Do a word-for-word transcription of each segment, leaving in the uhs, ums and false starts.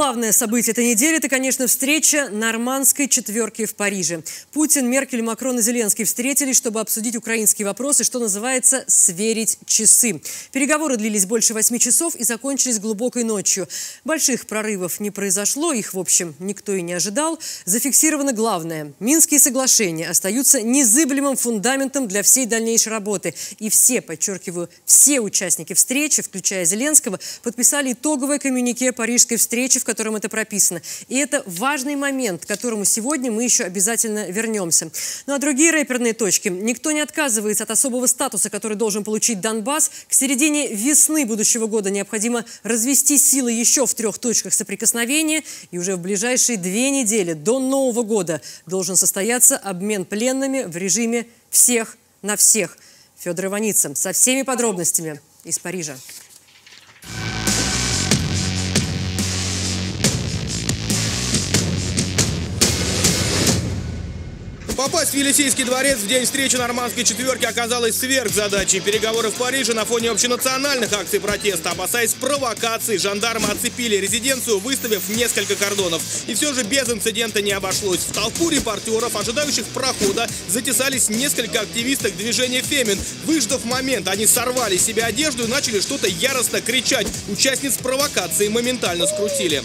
Главное событие этой недели – это, конечно, встреча нормандской четверки в Париже. Путин, Меркель, Макрон и Зеленский встретились, чтобы обсудить украинские вопросы, что называется «сверить часы». Переговоры длились больше восьми часов и закончились глубокой ночью. Больших прорывов не произошло, их, в общем, никто и не ожидал. Зафиксировано главное – Минские соглашения остаются незыблемым фундаментом для всей дальнейшей работы. И все, подчеркиваю, все участники встречи, включая Зеленского, подписали итоговое коммюнике парижской встречи, в котором это прописано. И это важный момент, к которому сегодня мы еще обязательно вернемся. Ну а другие рэперные точки. Никто не отказывается от особого статуса, который должен получить Донбасс. К середине весны будущего года необходимо развести силы еще в трех точках соприкосновения. И уже в ближайшие две недели до Нового года должен состояться обмен пленными в режиме «всех на всех». Федор Иваницын со всеми подробностями из Парижа. Попасть в Елисейский дворец в день встречи нормандской четверки оказалось сверхзадачей. Переговоры в Париже на фоне общенациональных акций протеста, опасаясь провокаций, жандармы оцепили резиденцию, выставив несколько кордонов. И все же без инцидента не обошлось. В толпу репортеров, ожидающих прохода, затесались несколько активисток движения «Фемин». Выждав момент, они сорвали себе одежду и начали что-то яростно кричать. Участниц провокации моментально скрутили.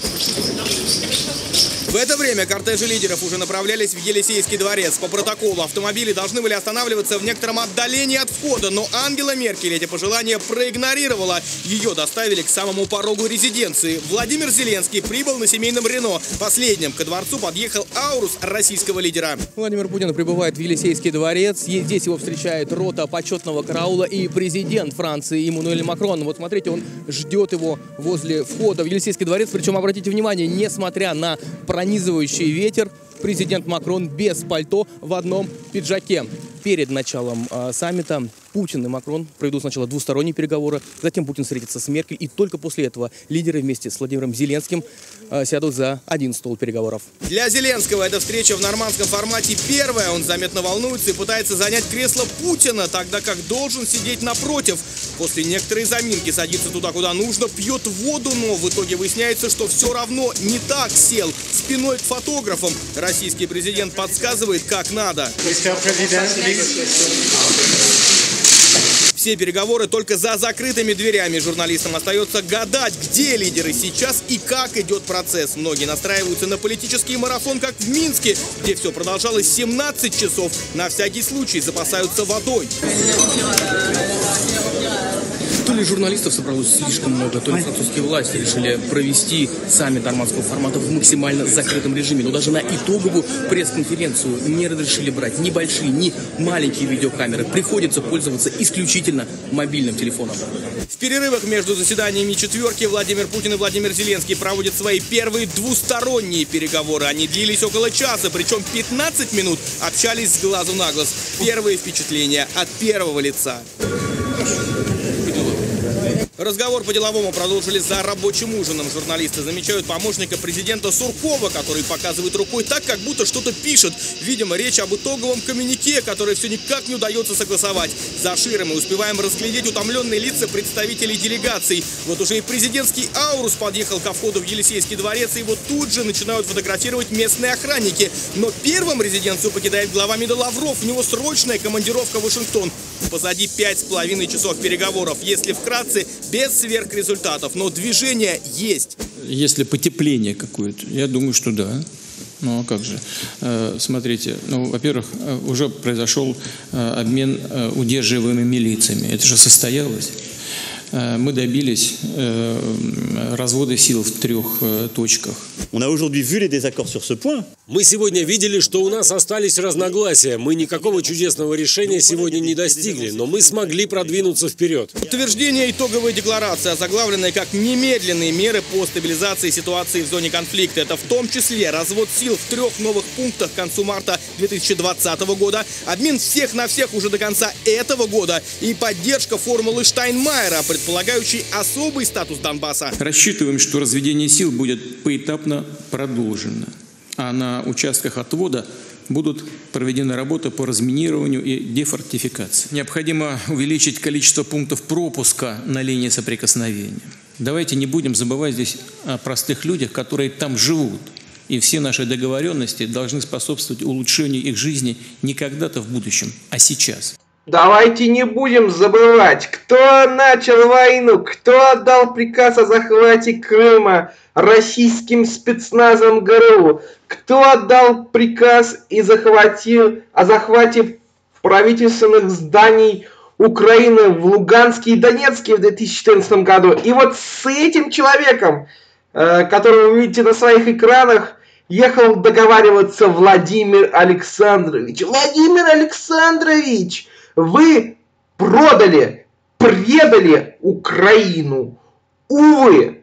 В это время кортежи лидеров уже направлялись в Елисейский дворец. По протоколу автомобили должны были останавливаться в некотором отдалении от входа, но Ангела Меркель эти пожелания проигнорировала. Ее доставили к самому порогу резиденции. Владимир Зеленский прибыл на семейном Рено. Последним ко дворцу подъехал аурус российского лидера. Владимир Путин прибывает в Елисейский дворец. Здесь его встречает рота почетного караула и президент Франции Эммануэль Макрон. Вот смотрите, он ждет его возле входа в Елисейский дворец. Причем, обратите внимание, несмотря на пронесение, пронизывающий ветер, президент Макрон без пальто, в одном пиджаке. Перед началом э, саммита Путин и Макрон проведут сначала двусторонние переговоры, затем Путин встретится с Меркель, и только после этого лидеры вместе с Владимиром Зеленским э, сядут за один стол переговоров. Для Зеленского эта встреча в нормандском формате первая. Он заметно волнуется и пытается занять кресло Путина, тогда как должен сидеть напротив. После некоторой заминки садится туда, куда нужно, пьет воду, но в итоге выясняется, что все равно не так сел, спиной к фотографам. Российский президент подсказывает, как надо. Все переговоры только за закрытыми дверями. Журналистам остается гадать, где лидеры сейчас и как идет процесс. Многие настраиваются на политический марафон, как в Минске, где все продолжалось семнадцать часов. На всякий случай запасаются водой. То ли журналистов собралось слишком много, то ли французские власти решили провести саммит нормандского формата в максимально закрытом режиме. Но даже на итоговую пресс-конференцию не разрешили брать ни большие, ни маленькие видеокамеры. Приходится пользоваться исключительно мобильным телефоном. В перерывах между заседаниями четверки Владимир Путин и Владимир Зеленский проводят свои первые двусторонние переговоры. Они длились около часа, причем пятнадцать минут общались с глазу на глаз. Первые впечатления от первого лица. Разговор по-деловому продолжили за рабочим ужином. Журналисты замечают помощника президента Суркова, который показывает рукой так, как будто что-то пишет. Видимо, речь об итоговом коммюнике, которое все никак не удается согласовать. За ширмой мы успеваем разглядеть утомленные лица представителей делегаций. Вот уже и президентский аурус подъехал ко входу в Елисейский дворец, и его тут же начинают фотографировать местные охранники. Но первым резиденцию покидает глава МИДа Лавров. У него срочная командировка в Вашингтон. Позади пять с половиной часов переговоров, если вкратце, без сверхрезультатов, но движение есть. Если потепление какое-то, я думаю, что да. Ну а как же? Смотрите, ну, во-первых, уже произошел обмен удерживаемыми лицами. Это же состоялось. Мы добились развода сил в трех точках. Мы сегодня видели, что у нас остались разногласия. Мы никакого чудесного решения сегодня не достигли, но мы смогли продвинуться вперед. Утверждение итоговой декларации, озаглавленной как «Немедленные меры по стабилизации ситуации в зоне конфликта». Это в том числе развод сил в трех новых пунктах к концу марта две тысячи двадцатого года, обмен всех на всех уже до конца этого года и поддержка формулы Штайнмайера, предполагающий особый статус Донбасса. Рассчитываем, что разведение сил будет поэтапно продолжено, а на участках отвода будут проведены работы по разминированию и дефортификации. Необходимо увеличить количество пунктов пропуска на линии соприкосновения. Давайте не будем забывать здесь о простых людях, которые там живут. И все наши договоренности должны способствовать улучшению их жизни не когда-то в будущем, а сейчас. Давайте не будем забывать, кто начал войну, кто отдал приказ о захвате Крыма российским спецназом ГРУ, кто отдал приказ и захватил, о захвате правительственных зданий Украины в Луганске и Донецке в две тысячи четырнадцатом году. И вот с этим человеком, которого вы видите на своих экранах, ехал договариваться Владимир Александрович. Владимир Александрович, вы продали, предали Украину. Увы,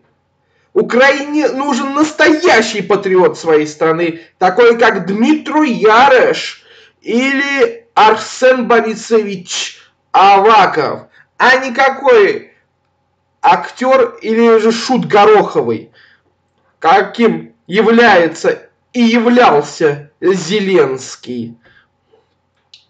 Украине нужен настоящий патриот своей страны, такой как Дмитру Ярыш или Арсен Борисович Аваков, а не какой актер или же шут Гороховый, каким является и являлся Зеленский.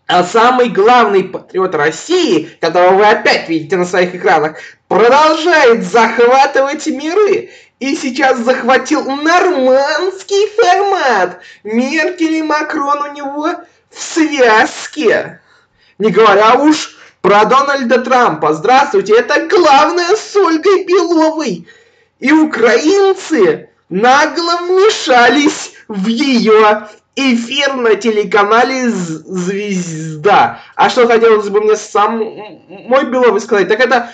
А самый главный патриот России, которого вы опять видите на своих экранах, продолжает захватывать миры. И сейчас захватил нормандский формат. Меркель и Макрон у него в связке. Не говоря уж про Дональда Трампа. Здравствуйте, это главная с Ольгой Беловой. И украинцы нагло вмешались в ее эфир на телеканале «Звезда». А что хотелось бы мне самой Беловой сказать, так это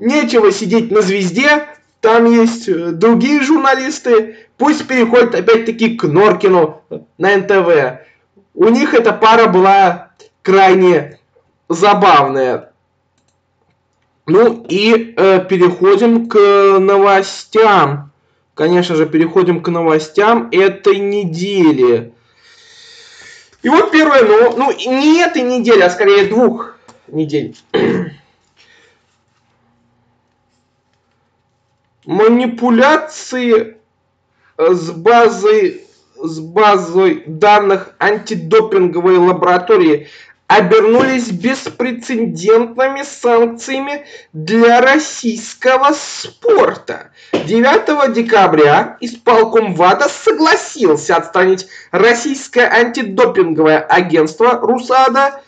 нечего сидеть на «Звезде», там есть другие журналисты, пусть переходят опять-таки к Норкину на эн тэ вэ. У них эта пара была крайне забавная. Ну и э, переходим к новостям. Конечно же, переходим к новостям этой недели. И вот первое, ну, ну не этой недели, а скорее двух недель. Манипуляции с базой, с базой данных антидопинговой лаборатории обернулись беспрецедентными санкциями для российского спорта. девятого декабря исполком ВАДА согласился отстранить российское антидопинговое агентство РУСАДА,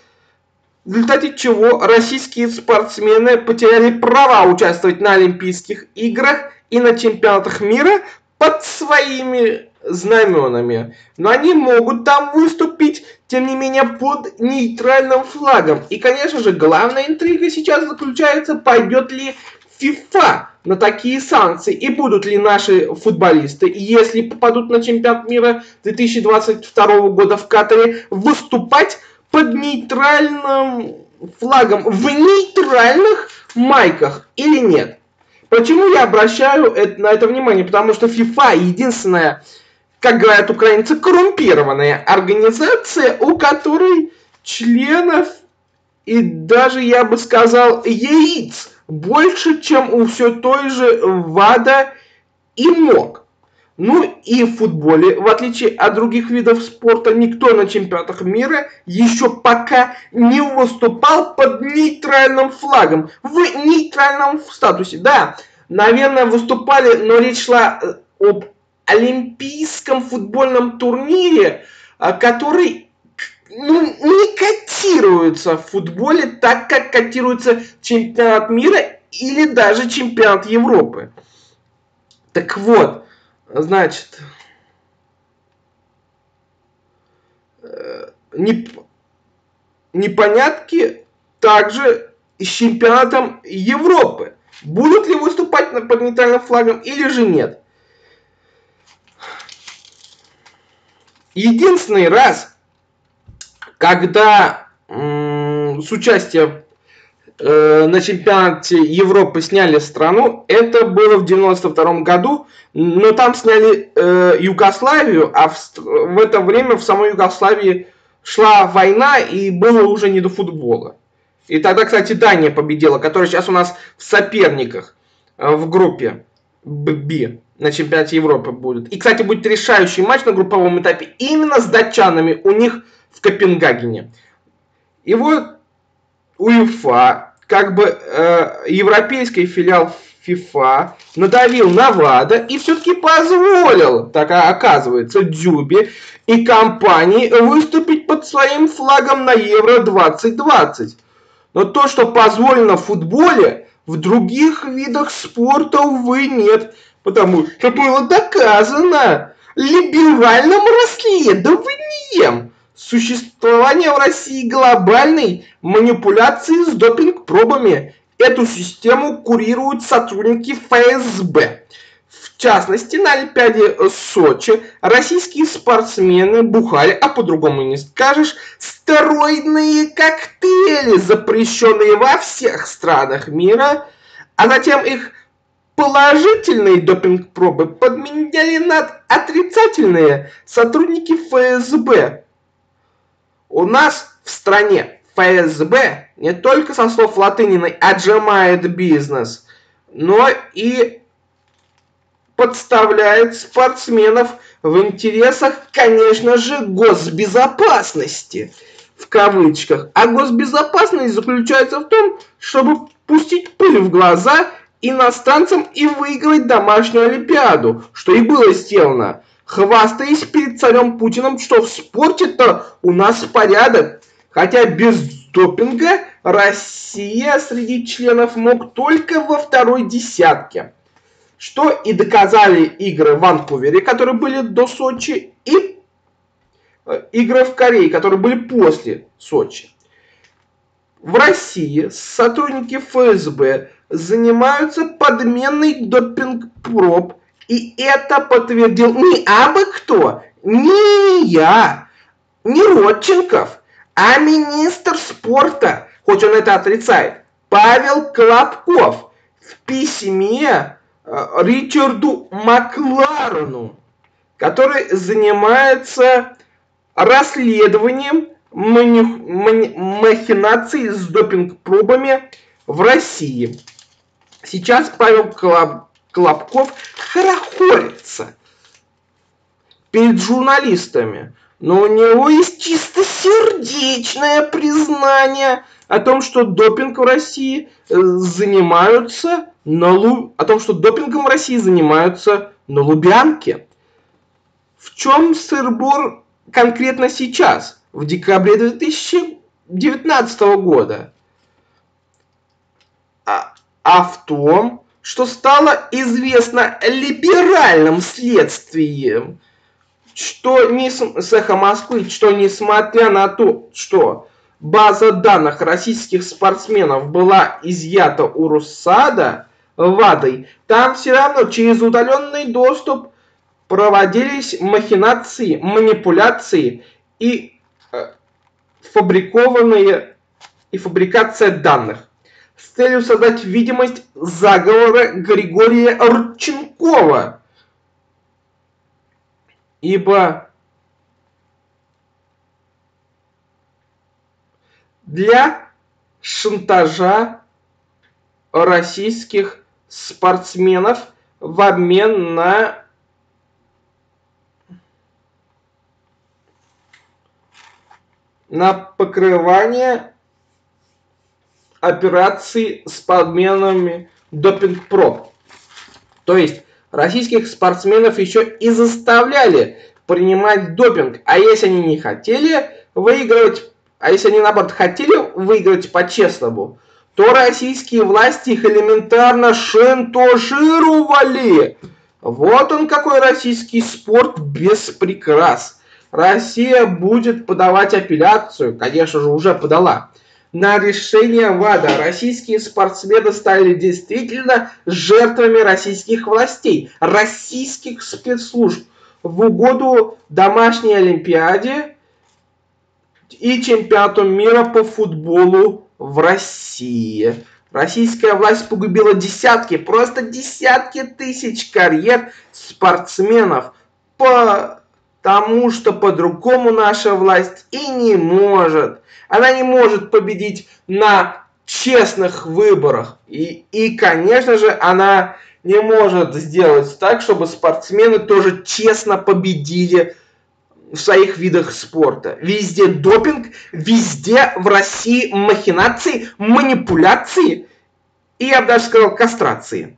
в результате чего российские спортсмены потеряли право участвовать на Олимпийских играх и на чемпионатах мира под своими знаменами. Но они могут там выступить, тем не менее, под нейтральным флагом. И, конечно же, главная интрига сейчас заключается, пойдет ли ФИФА на такие санкции, и будут ли наши футболисты, если попадут на чемпионат мира две тысячи двадцать второго года в Катаре, выступать под нейтральным флагом, в нейтральных майках или нет. Почему я обращаю это, на это внимание? Потому что ФИФА единственная, как говорят украинцы, коррумпированная организация, у которой членов и даже, я бы сказал, яиц больше, чем у все той же ВАДА и МОК. Ну и в футболе, в отличие от других видов спорта, никто на чемпионатах мира еще пока не выступал под нейтральным флагом, в нейтральном статусе. Да, наверное, выступали, но речь шла об олимпийском футбольном турнире, который, ну, не котируется в футболе так, как котируется чемпионат мира или даже чемпионат Европы. Так вот, значит, непонятки также с чемпионатом Европы. Будут ли выступать под нейтральным флагом или же нет? Единственный раз, когда с участием на чемпионате Европы сняли страну, это было в девяносто втором году, но там сняли э, Югославию, а в, в это время в самой Югославии шла война и было уже не до футбола. И тогда, кстати, Дания победила, которая сейчас у нас в соперниках э, в группе Б на чемпионате Европы будет. И, кстати, будет решающий матч на групповом этапе именно с датчанами у них в Копенгагене. И вот УЕФА, как бы э, европейский филиал ФИФА надавил на ВАДА и все-таки позволил, так оказывается, Дзюбе и компании выступить под своим флагом на Евро две тысячи двадцать. Но то, что позволено в футболе, в других видах спорта, увы, нет. Потому что было доказано либеральным расследованием существование в России глобальной манипуляции с допинг-пробами. Эту систему курируют сотрудники ФСБ. В частности, на Олимпиаде Сочи российские спортсмены бухали, а по-другому не скажешь, стероидные коктейли, запрещенные во всех странах мира, а затем их положительные допинг-пробы подменяли на отрицательные сотрудники ФСБ. У нас в стране ФСБ не только, со слов Латыниной, отжимает бизнес, но и подставляет спортсменов в интересах, конечно же, госбезопасности, в кавычках. А госбезопасность заключается в том, чтобы пустить пыль в глаза иностранцам и выиграть домашнюю Олимпиаду, что и было сделано, хвастаясь перед царем Путиным, что в спорте-то у нас порядок. Хотя без допинга Россия среди членов МОК только во второй десятке. Что и доказали игры в Ванкувере, которые были до Сочи, и игры в Корее, которые были после Сочи. В России сотрудники ФСБ занимаются подменой допинг-проб, и это подтвердил не абы кто, не я, не Родченков, а министр спорта, хоть он это отрицает, Павел Колобков в письме Ричарду Макларену, который занимается расследованием махинаций с допинг-пробами в России. Сейчас Павел Колобков хорохорится перед журналистами, но у него есть чистосердечное признание о том, что допинг в России занимаются на Лу... о том, что допингом в России занимаются на Лубянке. В чем сыр-бор конкретно сейчас, в декабре две тысячи девятнадцатого года? А, а в том, что стало известно либеральным следствием, что не цеха Москвы, что несмотря на то, что база данных российских спортсменов была изъята у Росстата ВАДой, там все равно через удаленный доступ проводились махинации, манипуляции и э, фабрикованные и фабрикация данных с целью создать видимость заговора Григория Родченкова. Ибо для шантажа российских спортсменов в обмен на на покрывание операций с подменами допинг-проб. То есть российских спортсменов еще и заставляли принимать допинг. А если они не хотели выигрывать, а если они, наоборот, хотели выиграть по-честному, то российские власти их элементарно шантажировали. Вот он какой российский спорт без прикрас. Россия будет подавать апелляцию, конечно же, уже подала, на решение ВАДА. Российские спортсмены стали действительно жертвами российских властей, российских спецслужб в угоду домашней Олимпиаде и чемпионату мира по футболу в России. Российская власть погубила десятки, просто десятки тысяч карьер спортсменов, потому что по-другому наша власть и не может. Она не может победить на честных выборах. И, и, конечно же, она не может сделать так, чтобы спортсмены тоже честно победили в своих видах спорта. Везде допинг, везде в России махинации, манипуляции и я бы даже сказал кастрации.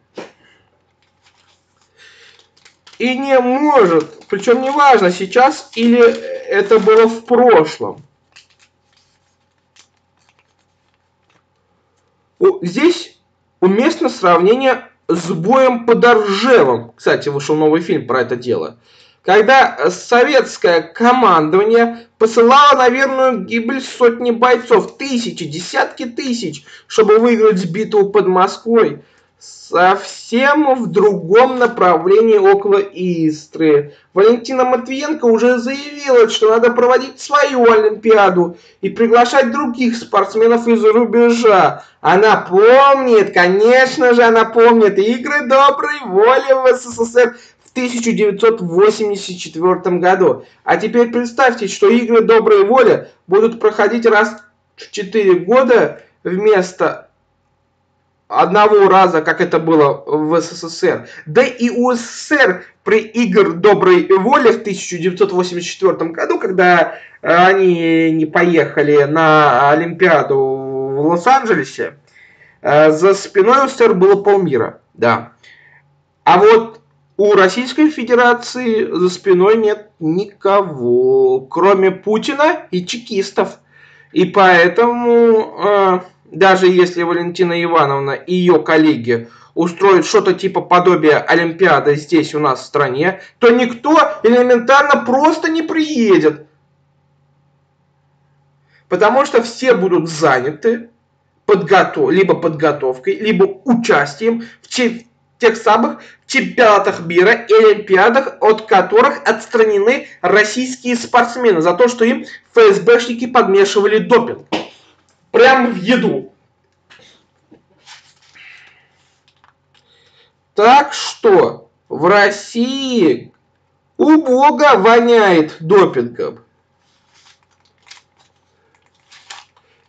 И не может, причем не важно сейчас или это было в прошлом. Здесь уместно сравнение с боем под Ржевом. Кстати, вышел новый фильм про это дело. Когда советское командование посылало на верную гибель сотни бойцов, тысячи, десятки тысяч, чтобы выиграть битву под Москвой. Совсем в другом направлении около Истры. Валентина Матвиенко уже заявила, что надо проводить свою Олимпиаду и приглашать других спортсменов из-за рубежа. Она помнит, конечно же, она помнит игры доброй воли в СССР в тысяча девятьсот восемьдесят четвёртом году. А теперь представьте, что игры доброй воли будут проходить раз в четыре года вместо одного раза, как это было в СССР. Да и у СССР при игр доброй воли в тысяча девятьсот восемьдесят четвёртом году, когда они не поехали на Олимпиаду в Лос-Анджелесе, за спиной у СССР было полмира. Да. А вот у Российской Федерации за спиной нет никого, кроме Путина и чекистов. И поэтому... Даже если Валентина Ивановна и ее коллеги устроят что-то типа подобия Олимпиады здесь у нас в стране, то никто элементарно просто не приедет. Потому что все будут заняты подготов- либо подготовкой, либо участием в тех самых чемпионатах мира и олимпиадах, от которых отстранены российские спортсмены за то, что им ФСБшники подмешивали допинг. Прямо в еду. Так что в России убого воняет допингом.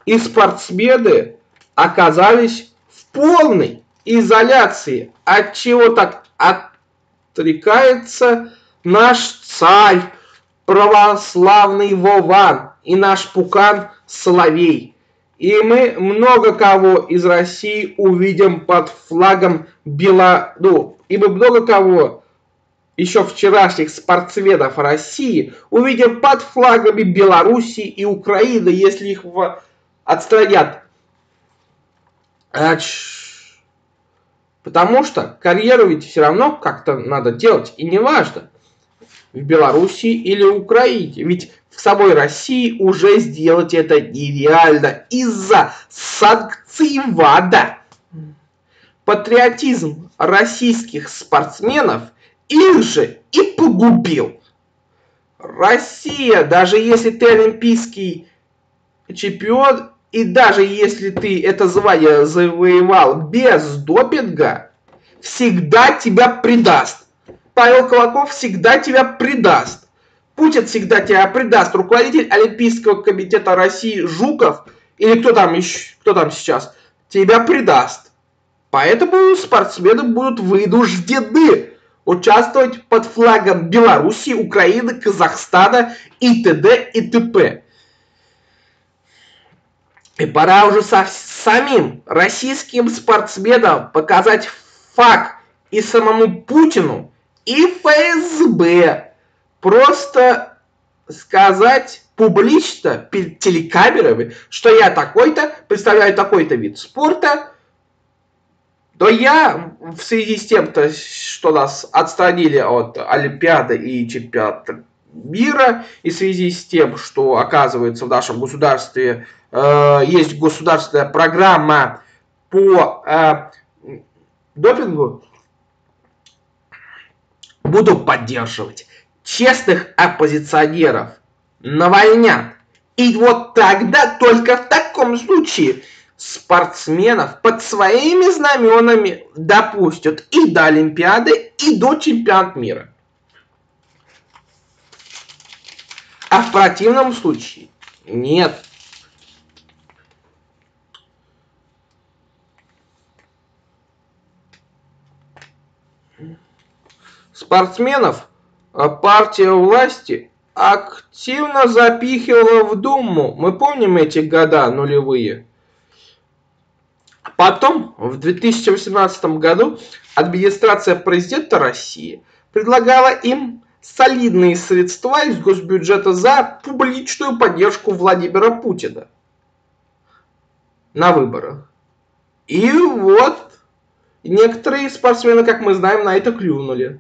И спортсмены оказались в полной изоляции, от чего так отрекается наш царь православный Вован и наш пукан Соловей. И мы много кого из России увидим под флагом Бела... Ну, и мы много кого еще вчерашних спортсменов России увидим под флагами Белоруссии и Украины, если их в... отстранят. Ач... Потому что карьеру ведь все равно как-то надо делать, и неважно, в Белоруссии или Украине. Ведь в самой России уже сделать это нереально из-за санкций ВАДА. Патриотизм российских спортсменов их же и погубил. Россия, даже если ты олимпийский чемпион, и даже если ты это звание завоевал без допинга, всегда тебя предаст. Павел Кулаков всегда тебя предаст. Путин всегда тебя предаст. Руководитель Олимпийского комитета России Жуков, или кто там еще, кто там сейчас, тебя предаст. Поэтому спортсмены будут вынуждены участвовать под флагом Белоруссии, Украины, Казахстана и т.д. и т.п. И пора уже со самим российским спортсменам показать факт и самому Путину, и ФСБ. Просто сказать публично перед телекамерами, что я такой-то, представляю такой-то вид спорта, но я в связи с тем, что нас отстранили от Олимпиады и чемпионата мира, и в связи с тем, что, оказывается, в нашем государстве э, есть государственная программа по э, допингу, буду поддерживать честных оппозиционеров, навальняк. И вот тогда, только в таком случае, спортсменов под своими знаменами допустят и до Олимпиады, и до чемпионата мира. А в противном случае нет. Спортсменов партия власти активно запихивала в Думу. Мы помним эти года нулевые. Потом, в две тысячи восемнадцатом году, администрация президента России предлагала им солидные средства из госбюджета за публичную поддержку Владимира Путина на выборах. И вот некоторые спортсмены, как мы знаем, на это клюнули.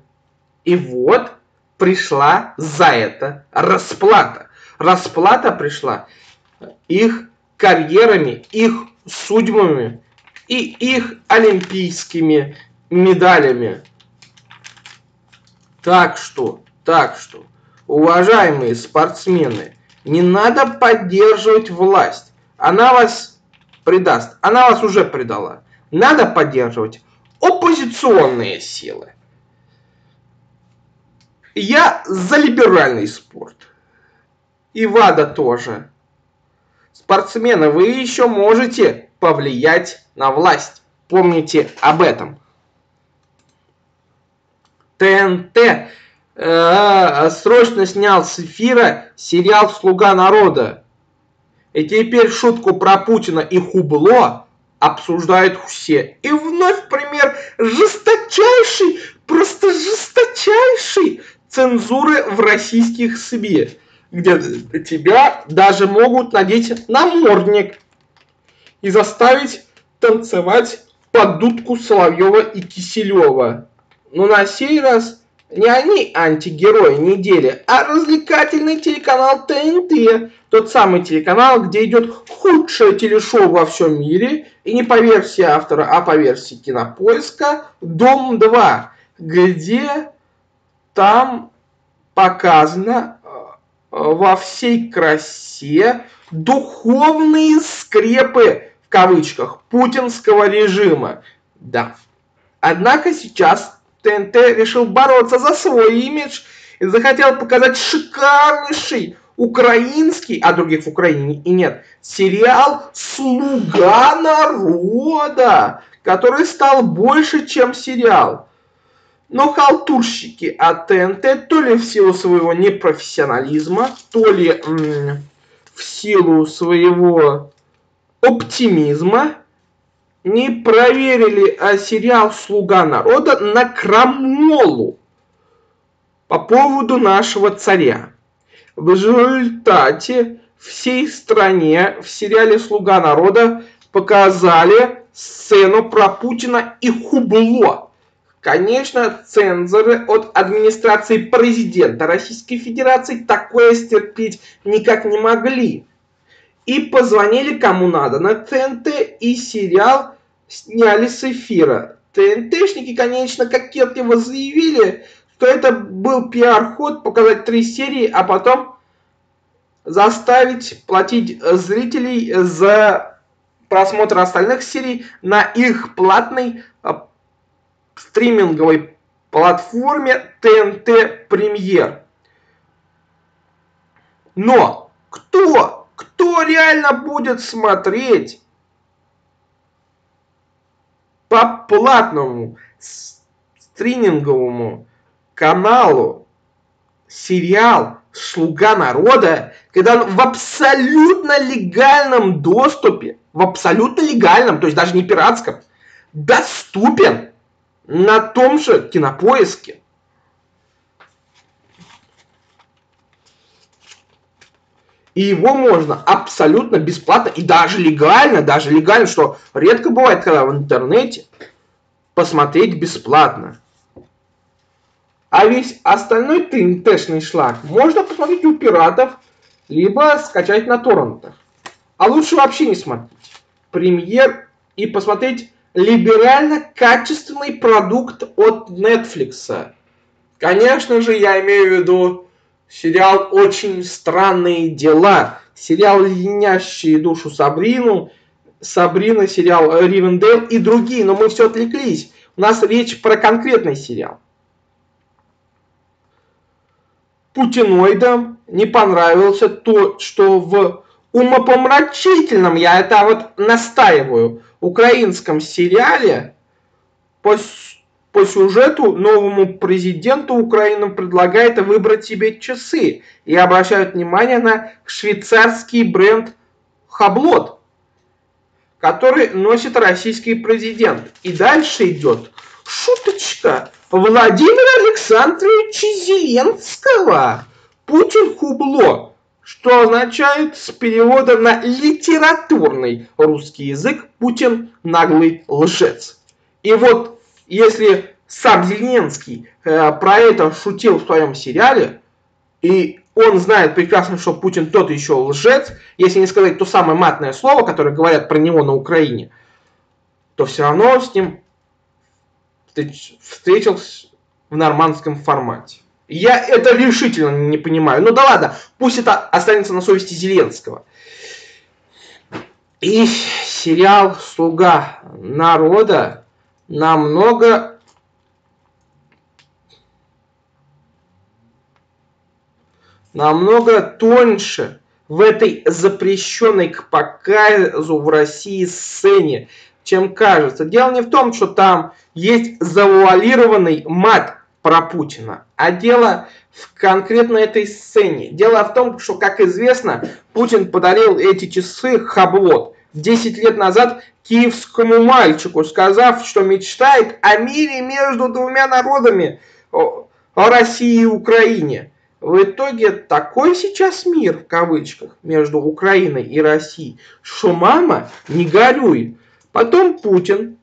И вот пришла за это расплата. Расплата пришла их карьерами, их судьбами и их олимпийскими медалями. Так что, так что, уважаемые спортсмены, не надо поддерживать власть. Она вас предаст. Она вас уже предала. Надо поддерживать оппозиционные силы. Я за либеральный спорт. И ВАДА тоже. Спортсмены, вы еще можете повлиять на власть. Помните об этом. ТНТ э, срочно снял с эфира сериал «Слуга народа». И теперь шутку про Путина и Хубло обсуждают все. И вновь пример жесточайшей, просто жесточайшей цензуры в российских СМИ, где тебя даже могут надеть намордник и заставить танцевать под дудку Соловьева и Киселева. Но на сей раз не они антигерои недели, а развлекательный телеканал ТНТ. Тот самый телеканал, где идет худшее телешоу во всем мире, и не по версии автора, а по версии Кинопоиска, Дом два, где там показано во всей красе духовные скрепы, в кавычках, путинского режима. Да. Однако сейчас ТНТ решил бороться за свой имидж и захотел показать шикарнейший украинский, а других в Украине и нет, сериал «Слуга народа», который стал больше, чем сериал. Но халтурщики от ТНТ то ли в силу своего непрофессионализма, то ли м, в силу своего оптимизма не проверили сериал «Слуга народа» на крамолу по поводу нашего царя. В результате всей стране в сериале «Слуга народа» показали сцену про Путина и Хубло. Конечно, цензоры от администрации президента Российской Федерации такое стерпеть никак не могли. И позвонили кому надо на ТНТ, и сериал сняли с эфира. ТНТшники, конечно, кокетливо заявили, то это был пиар-ход, показать три серии, а потом заставить платить зрителей за просмотр остальных серий на их платной стриминговой платформе ТНТ Премьер. Но кто, кто реально будет смотреть по платному стриминговому каналу сериал «Слуга народа», когда он в абсолютно легальном доступе, в абсолютно легальном, то есть даже не пиратском, доступен на том же Кинопоиске? И его можно абсолютно бесплатно и даже легально, даже легально, что редко бывает, когда в интернете, посмотреть бесплатно. А весь остальной ТНТ-шный шлак можно посмотреть у пиратов, либо скачать на торрентах. А лучше вообще не смотреть премьер и посмотреть либерально-качественный продукт от Netflix. Конечно же, я имею в виду сериал «Очень странные дела», сериал «Леденящие душу Сабрину», «Сабрина», сериал «Ривенделл» и другие, но мы все отвлеклись. У нас речь про конкретный сериал. Путиноидам не понравился то, что в умопомрачительном, я это вот настаиваю, украинском сериале по, по сюжету новому президенту Украины предлагает выбрать себе часы и обращают внимание на швейцарский бренд Hublot, который носит российский президент. И дальше идет шуточка Владимира Александровича Зеленского. Путин Хубло, что означает с перевода на литературный русский язык Путин наглый лжец. И вот если сам Зеленский э, про это шутил в своем сериале, и он знает прекрасно, что Путин тот еще лжец, если не сказать то самое матное слово, которое говорят про него на Украине, то все равно с ним встретился в нормандском формате. Я это решительно не понимаю. Ну да ладно, пусть это останется на совести Зеленского. И сериал «Слуга народа» намного намного тоньше в этой запрещенной к показу в России сцене, чем кажется. Дело не в том, что там есть завуалированный мат про Путина, а дело в конкретно этой сцене. Дело в том, что, как известно, Путин подарил эти часы Хаблот десять лет назад киевскому мальчику, сказав, что мечтает о мире между двумя народами, о России и Украине. В итоге такой сейчас мир, в кавычках, между Украиной и Россией, что мама, не горюй. Потом Путин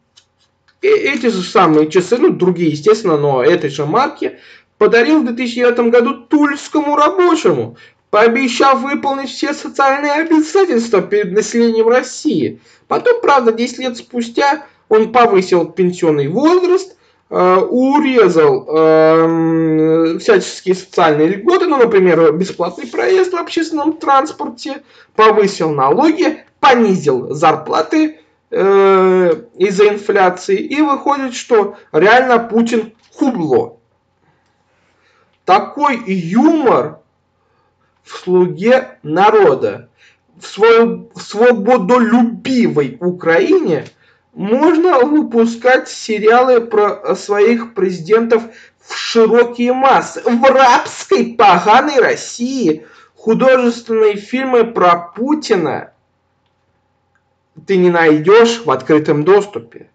эти же самые часы, ну другие, естественно, но этой же марки, подарил в две тысячи девятом году тульскому рабочему, пообещав выполнить все социальные обязательства перед населением России. Потом, правда, десять лет спустя он повысил пенсионный возраст, э, урезал э, всяческие социальные льготы, ну, например, бесплатный проезд в общественном транспорте, повысил налоги, понизил зарплаты из-за инфляции, и выходит, что реально Путин хубло. Такой юмор в «Слуге народа» в свободолюбивой Украине можно выпускать сериалы про своих президентов в широкие массы. В рабской поганой России художественные фильмы про Путина ты не найдешь в открытом доступе.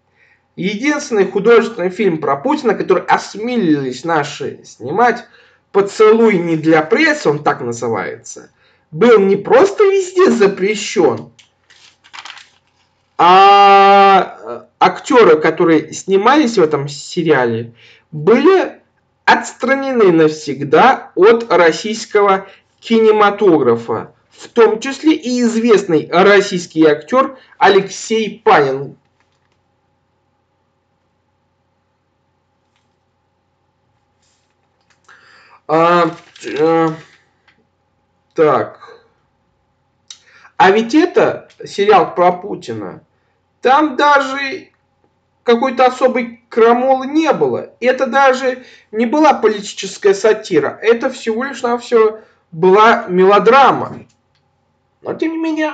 Единственный художественный фильм про Путина, который осмелились наши снимать, «Поцелуй не для прессы», он так называется, был не просто везде запрещен, а актеры, которые снимались в этом сериале, были отстранены навсегда от российского кинематографа. В том числе и известный российский актер Алексей Панин. А, а, так. А ведь это сериал про Путина. Там даже какой-то особой крамолы не было. Это даже не была политическая сатира. Это всего лишь навсего была мелодрама. Но, тем не менее,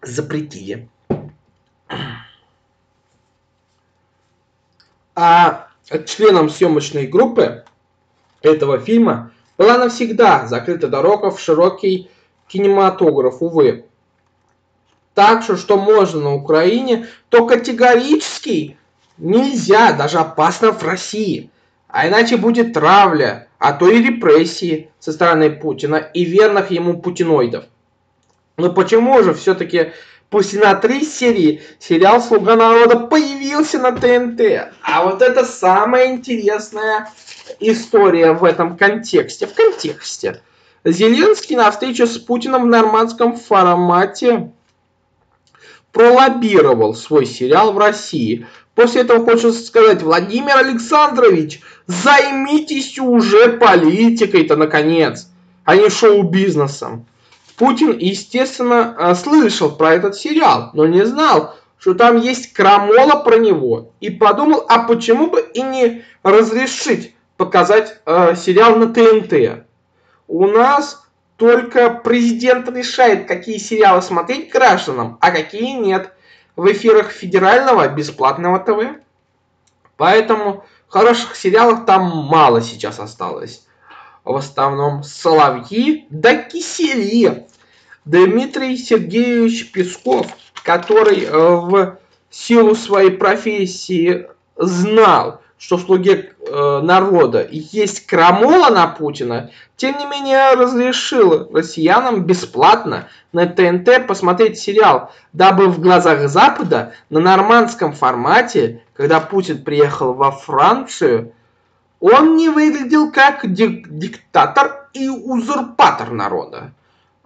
запретили. А членам съемочной группы этого фильма была навсегда закрыта дорога в широкий кинематограф, увы. Так что, что можно на Украине, то категорически нельзя, даже опасно в России. А иначе будет травля, а то и репрессии со стороны Путина и верных ему путиноидов. Но почему же все-таки, пусть и на три серии, сериал «Слуга народа» появился на ТНТ? А вот это самая интересная история в этом контексте. В контексте. Зеленский на встрече с Путиным в нормандском формате пролоббировал свой сериал в России. После этого хочется сказать: Владимир Александрович, займитесь уже политикой-то, наконец, а не шоу-бизнесом. Путин, естественно, слышал про этот сериал, но не знал, что там есть крамола про него. И подумал, а почему бы и не разрешить показать э, сериал на ТНТ. У нас только президент решает, какие сериалы смотреть гражданам, а какие нет. В эфирах федерального бесплатного ТВ. Поэтому хороших сериалов там мало сейчас осталось. В основном соловьи да кисели. Дмитрий Сергеевич Песков, который в силу своей профессии знал, что в «Слуге народа» есть крамола на Путина, тем не менее разрешил россиянам бесплатно на ТНТ посмотреть сериал, дабы в глазах Запада на нормандском формате, когда Путин приехал во Францию, он не выглядел как дик- диктатор и узурпатор народа.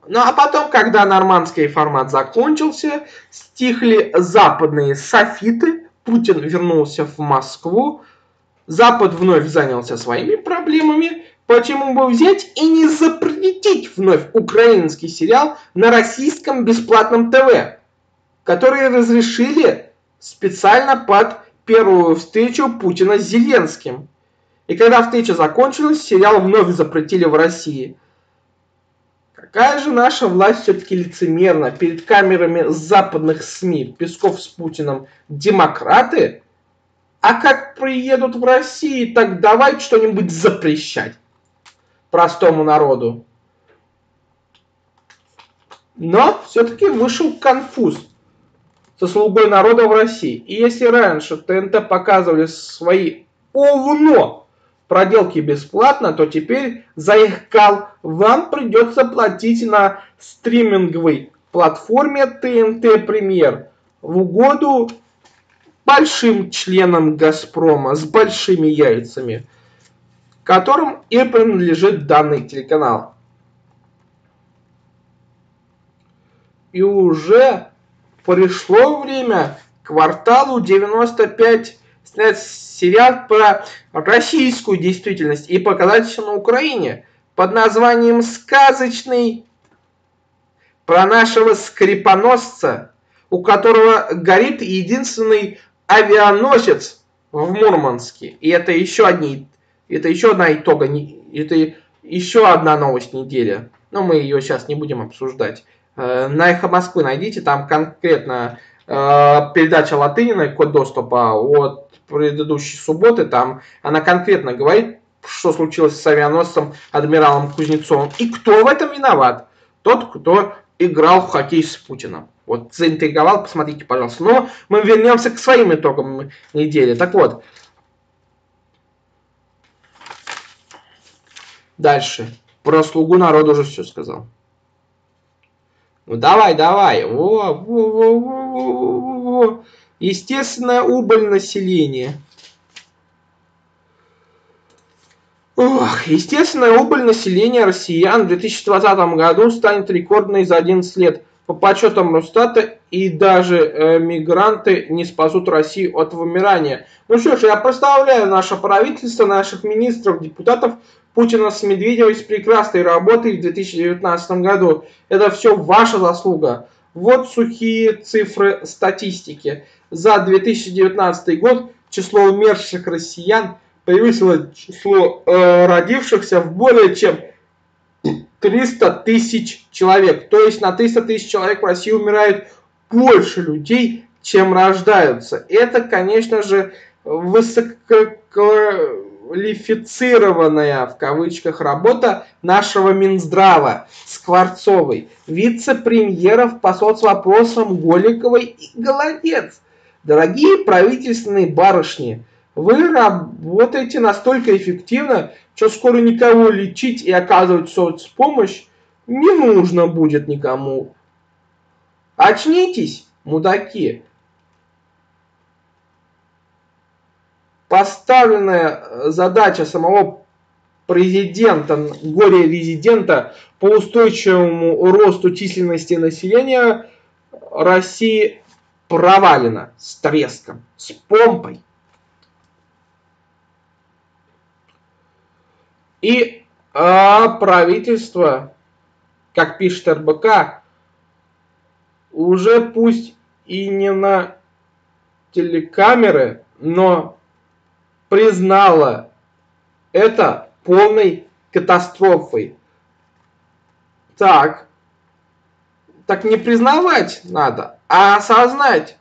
Ну а потом, когда нормандский формат закончился, стихли западные софиты, Путин вернулся в Москву, Запад вновь занялся своими проблемами, почему бы взять и не запретить вновь украинский сериал на российском бесплатном ТВ, который разрешили специально под первую встречу Путина с Зеленским. И когда встреча закончилась, сериал вновь запретили в России. Какая же наша власть все-таки лицемерна? Перед камерами западных СМИ Песков с Путиным демократы? А как приедут в Россию, так давай что-нибудь запрещать простому народу. Но все-таки вышел конфуз со «Слугой народа» в России. И если раньше ТНТ показывали свои овно проделки бесплатно, то теперь за их кал вам придется платить на стриминговой платформе ТНТ Премьер в угоду большим членом Газпрома с большими яйцами, которым и принадлежит данный телеканал. И уже пришло время «Кварталу девяносто пять» снять сериал про российскую действительность и показать все на Украине под названием «Сказочный», про нашего скрипоносца, у которого горит единственный авианосец в Мурманске. И это еще одни, это еще одна итога, это еще одна новость недели. Но мы ее сейчас не будем обсуждать. На «Эхо Москвы» найдите, там конкретно передача Латынина и код доступа от предыдущей субботы. Там она конкретно говорит, что случилось с авианосцем адмиралом Кузнецовым и кто в этом виноват. Тот, кто играл в хоккей с Путиным. Вот, заинтриговал, посмотрите, пожалуйста. Но мы вернемся к своим итогам недели. Так вот. Дальше. Про «Слугу народа» уже все сказал. Ну, давай, давай. Во, во, во, во, во, во. Естественная убыль населения. Ох, естественная убыль населения россиян в две тысячи двадцатом году станет рекордной за одиннадцать лет. По подсчетам Росстата, и даже э, мигранты не спасут Россию от вымирания. Ну что ж, я представляю наше правительство, наших министров, депутатов, Путина с Медведевой с прекрасной работой в две тысячи девятнадцатом году. Это все ваша заслуга. Вот сухие цифры статистики. За две тысячи девятнадцатый год число умерших россиян превысило число э, родившихся в более чем триста тысяч человек. То есть на триста тысяч человек в России умирает больше людей, чем рождаются. Это, конечно же, высококвалифицированная, в кавычках, работа нашего Минздрава Скворцовой, вице-премьеров по соцвопросам Голиковой и Голодец. Дорогие правительственные барышни, вы работаете настолько эффективно, что скоро никого лечить и оказывать соцпомощь не нужно будет никому. Очнитесь, мудаки. Поставленная задача самого президента, горе-резидента по устойчивому росту численности населения России провалена с треском, с помпой. И а, правительство, как пишет РБК, уже пусть и не на телекамеры, но признало это полной катастрофой. Так, так не признавать надо, а осознать,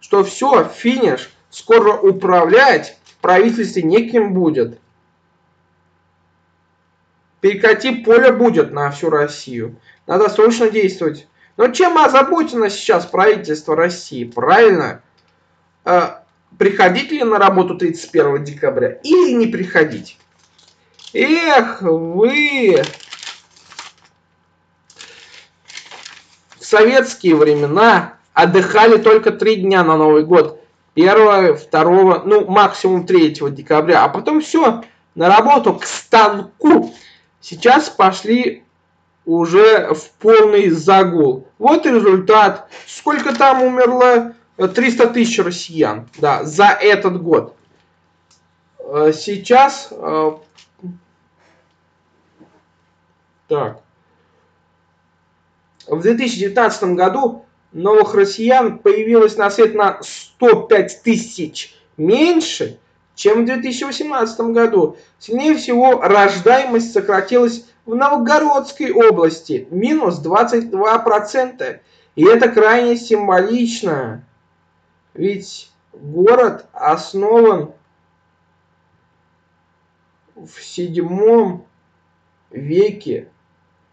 что все, финиш, скоро управлять в правительстве неким будет. Перекатив поле будет на всю Россию. Надо срочно действовать. Но чем озабочено сейчас правительство России? Правильно? Э, приходить ли на работу тридцать первого декабря или не приходить? Эх, вы... В советские времена отдыхали только три дня на Новый год. первого, второго, ну максимум третьего декабря. А потом все, на работу, к станку. Сейчас пошли уже в полный загул. Вот и результат. Сколько там умерло? триста тысяч россиян, да, за этот год. Сейчас... Так... В две тысячи девятнадцатом году новых россиян появилось на свет на сто пять тысяч меньше, чем в две тысячи восемнадцатом году. Сильнее всего рождаемость сократилась в Новгородской области, минус двадцать два процента. И это крайне символично, ведь город основан в седьмом веке.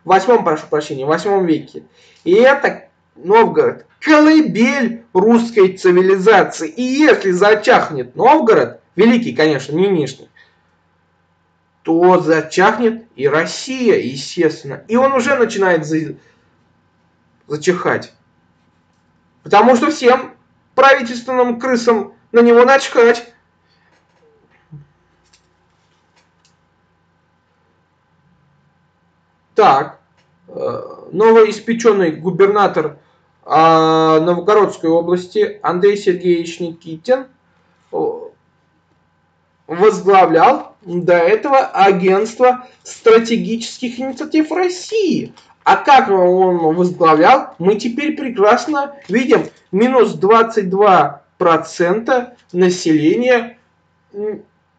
В восьмом, прошу прощения, в восьмом веке. И это Новгород, колыбель русской цивилизации. И если зачахнет Новгород, великий, конечно, не нынешний, то зачахнет и Россия, естественно. И он уже начинает за... зачихать. Потому что всем правительственным крысам на него начхать. Так, новоиспеченный губернатор э, Новгородской области Андрей Сергеевич Никитин возглавлял до этого агентство стратегических инициатив России. А как он возглавлял, мы теперь прекрасно видим. Минус двадцать два процента населения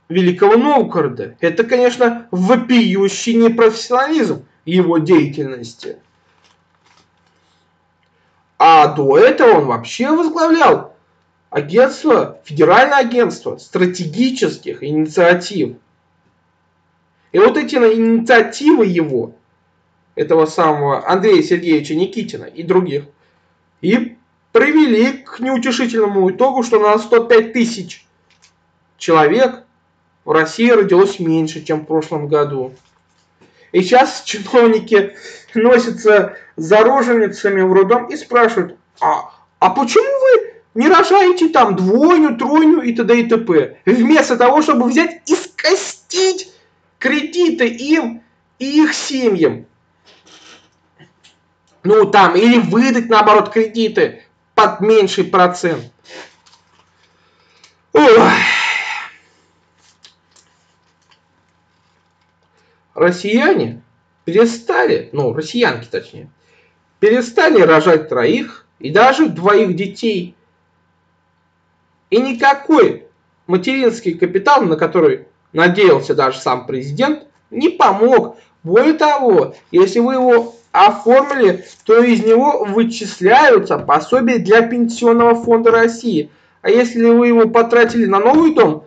Великого Новгорода. Это, конечно, вопиющий непрофессионализм его деятельности. А до этого он вообще возглавлял агентство, федеральное агентство стратегических инициатив. И вот эти инициативы его, этого самого Андрея Сергеевича Никитина и других, и привели к неутешительному итогу, что на сто пять тысяч человек в России родилось меньше, чем в прошлом году. И сейчас чиновники носятся за роженицами в роддом и спрашивают, а, а почему вы не рожаете там двойню, тройню и т.д. и т.п. Вместо того, чтобы взять и скостить кредиты им и их семьям. Ну там, или выдать наоборот кредиты под меньший процент. Ой. Россияне перестали, ну, россиянки точнее, перестали рожать троих и даже двоих детей. И никакой материнский капитал, на который надеялся даже сам президент, не помог. Более того, если вы его оформили, то из него вычисляются пособия для Пенсионного фонда России. А если вы его потратили на новый дом,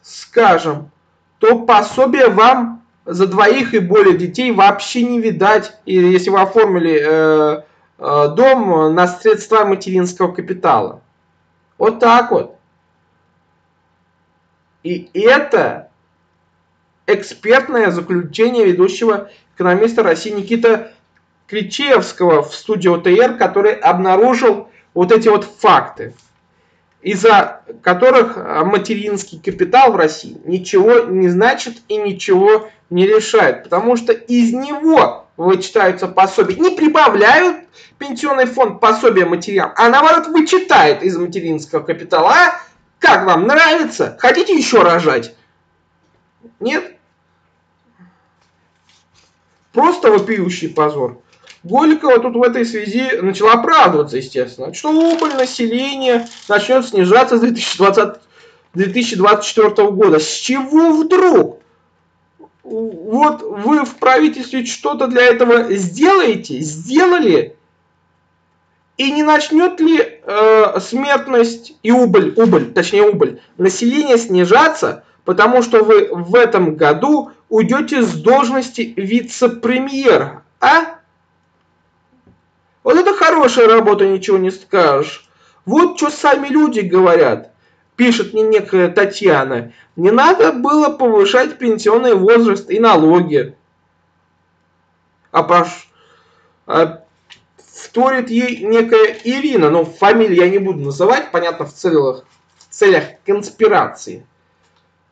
скажем, то пособие вам за двоих и более детей вообще не видать, если вы оформили э, э, дом на средства материнского капитала. Вот так вот. И это экспертное заключение ведущего экономиста России Никиты Кричевского в студии ОТР, который обнаружил вот эти вот факты, из-за которых материнский капитал в России ничего не значит и ничего не решает. Потому что из него вычитаются пособия. Не прибавляют пенсионный фонд пособия матерям, а наоборот вычитает из материнского капитала. А как вам нравится? Хотите еще рожать? Нет? Просто вопиющий позор. Голикова тут в этой связи начала оправдываться, естественно, что убыль населения начнет снижаться с две тысячи двадцатого, две тысячи двадцать четвёртого года. С чего вдруг? Вот вы в правительстве что-то для этого сделаете? Сделали? И не начнет ли э, смертность и убыль, убыль, точнее убыль, населения снижаться, потому что вы в этом году уйдете с должности вице-премьера, а? Вот это хорошая работа, ничего не скажешь. Вот что сами люди говорят, пишет мне некая Татьяна. Не надо было повышать пенсионный возраст и налоги. А пош... а... вторит ей некая Ирина, но фамилию я не буду называть, понятно, в целях, в целях конспирации.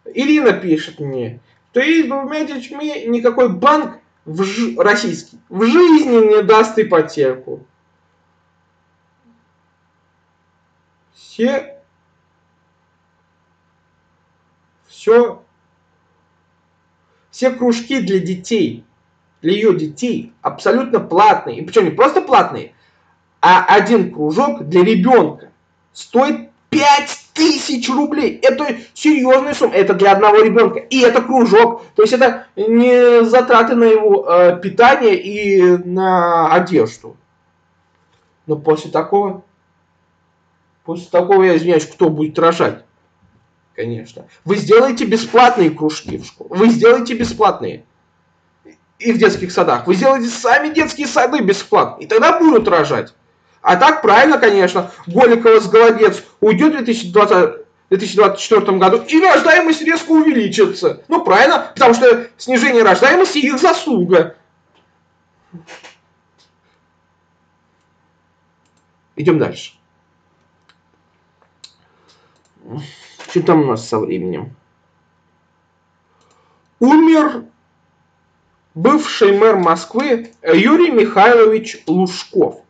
Ирина пишет мне, что ей с двумя детьми никакой банк в ж... российский в жизни не даст ипотеку. Все... Все... Все кружки для детей... для ее детей абсолютно платные. И причем не просто платные, а один кружок для ребенка стоит пять тысяч рублей. Это серьезная сумма. Это для одного ребенка. И это кружок. То есть это не затраты на его э, питание и на одежду. Но после такого... После такого, я извиняюсь, кто будет рожать? Конечно. Вы сделаете бесплатные кружки в школу. Вы сделаете бесплатные. И в детских садах. Вы сделаете сами детские сады бесплатно. И тогда будут рожать. А так правильно, конечно, Голикова с Голодец уйдет в две тысячи двадцать, две тысячи двадцать четвёртом году, и рождаемость резко увеличится. Ну правильно, потому что снижение рождаемости их заслуга. Идем дальше. Что там у нас со временем? Умер... бывший мэр Москвы Юрий Михайлович Лужков.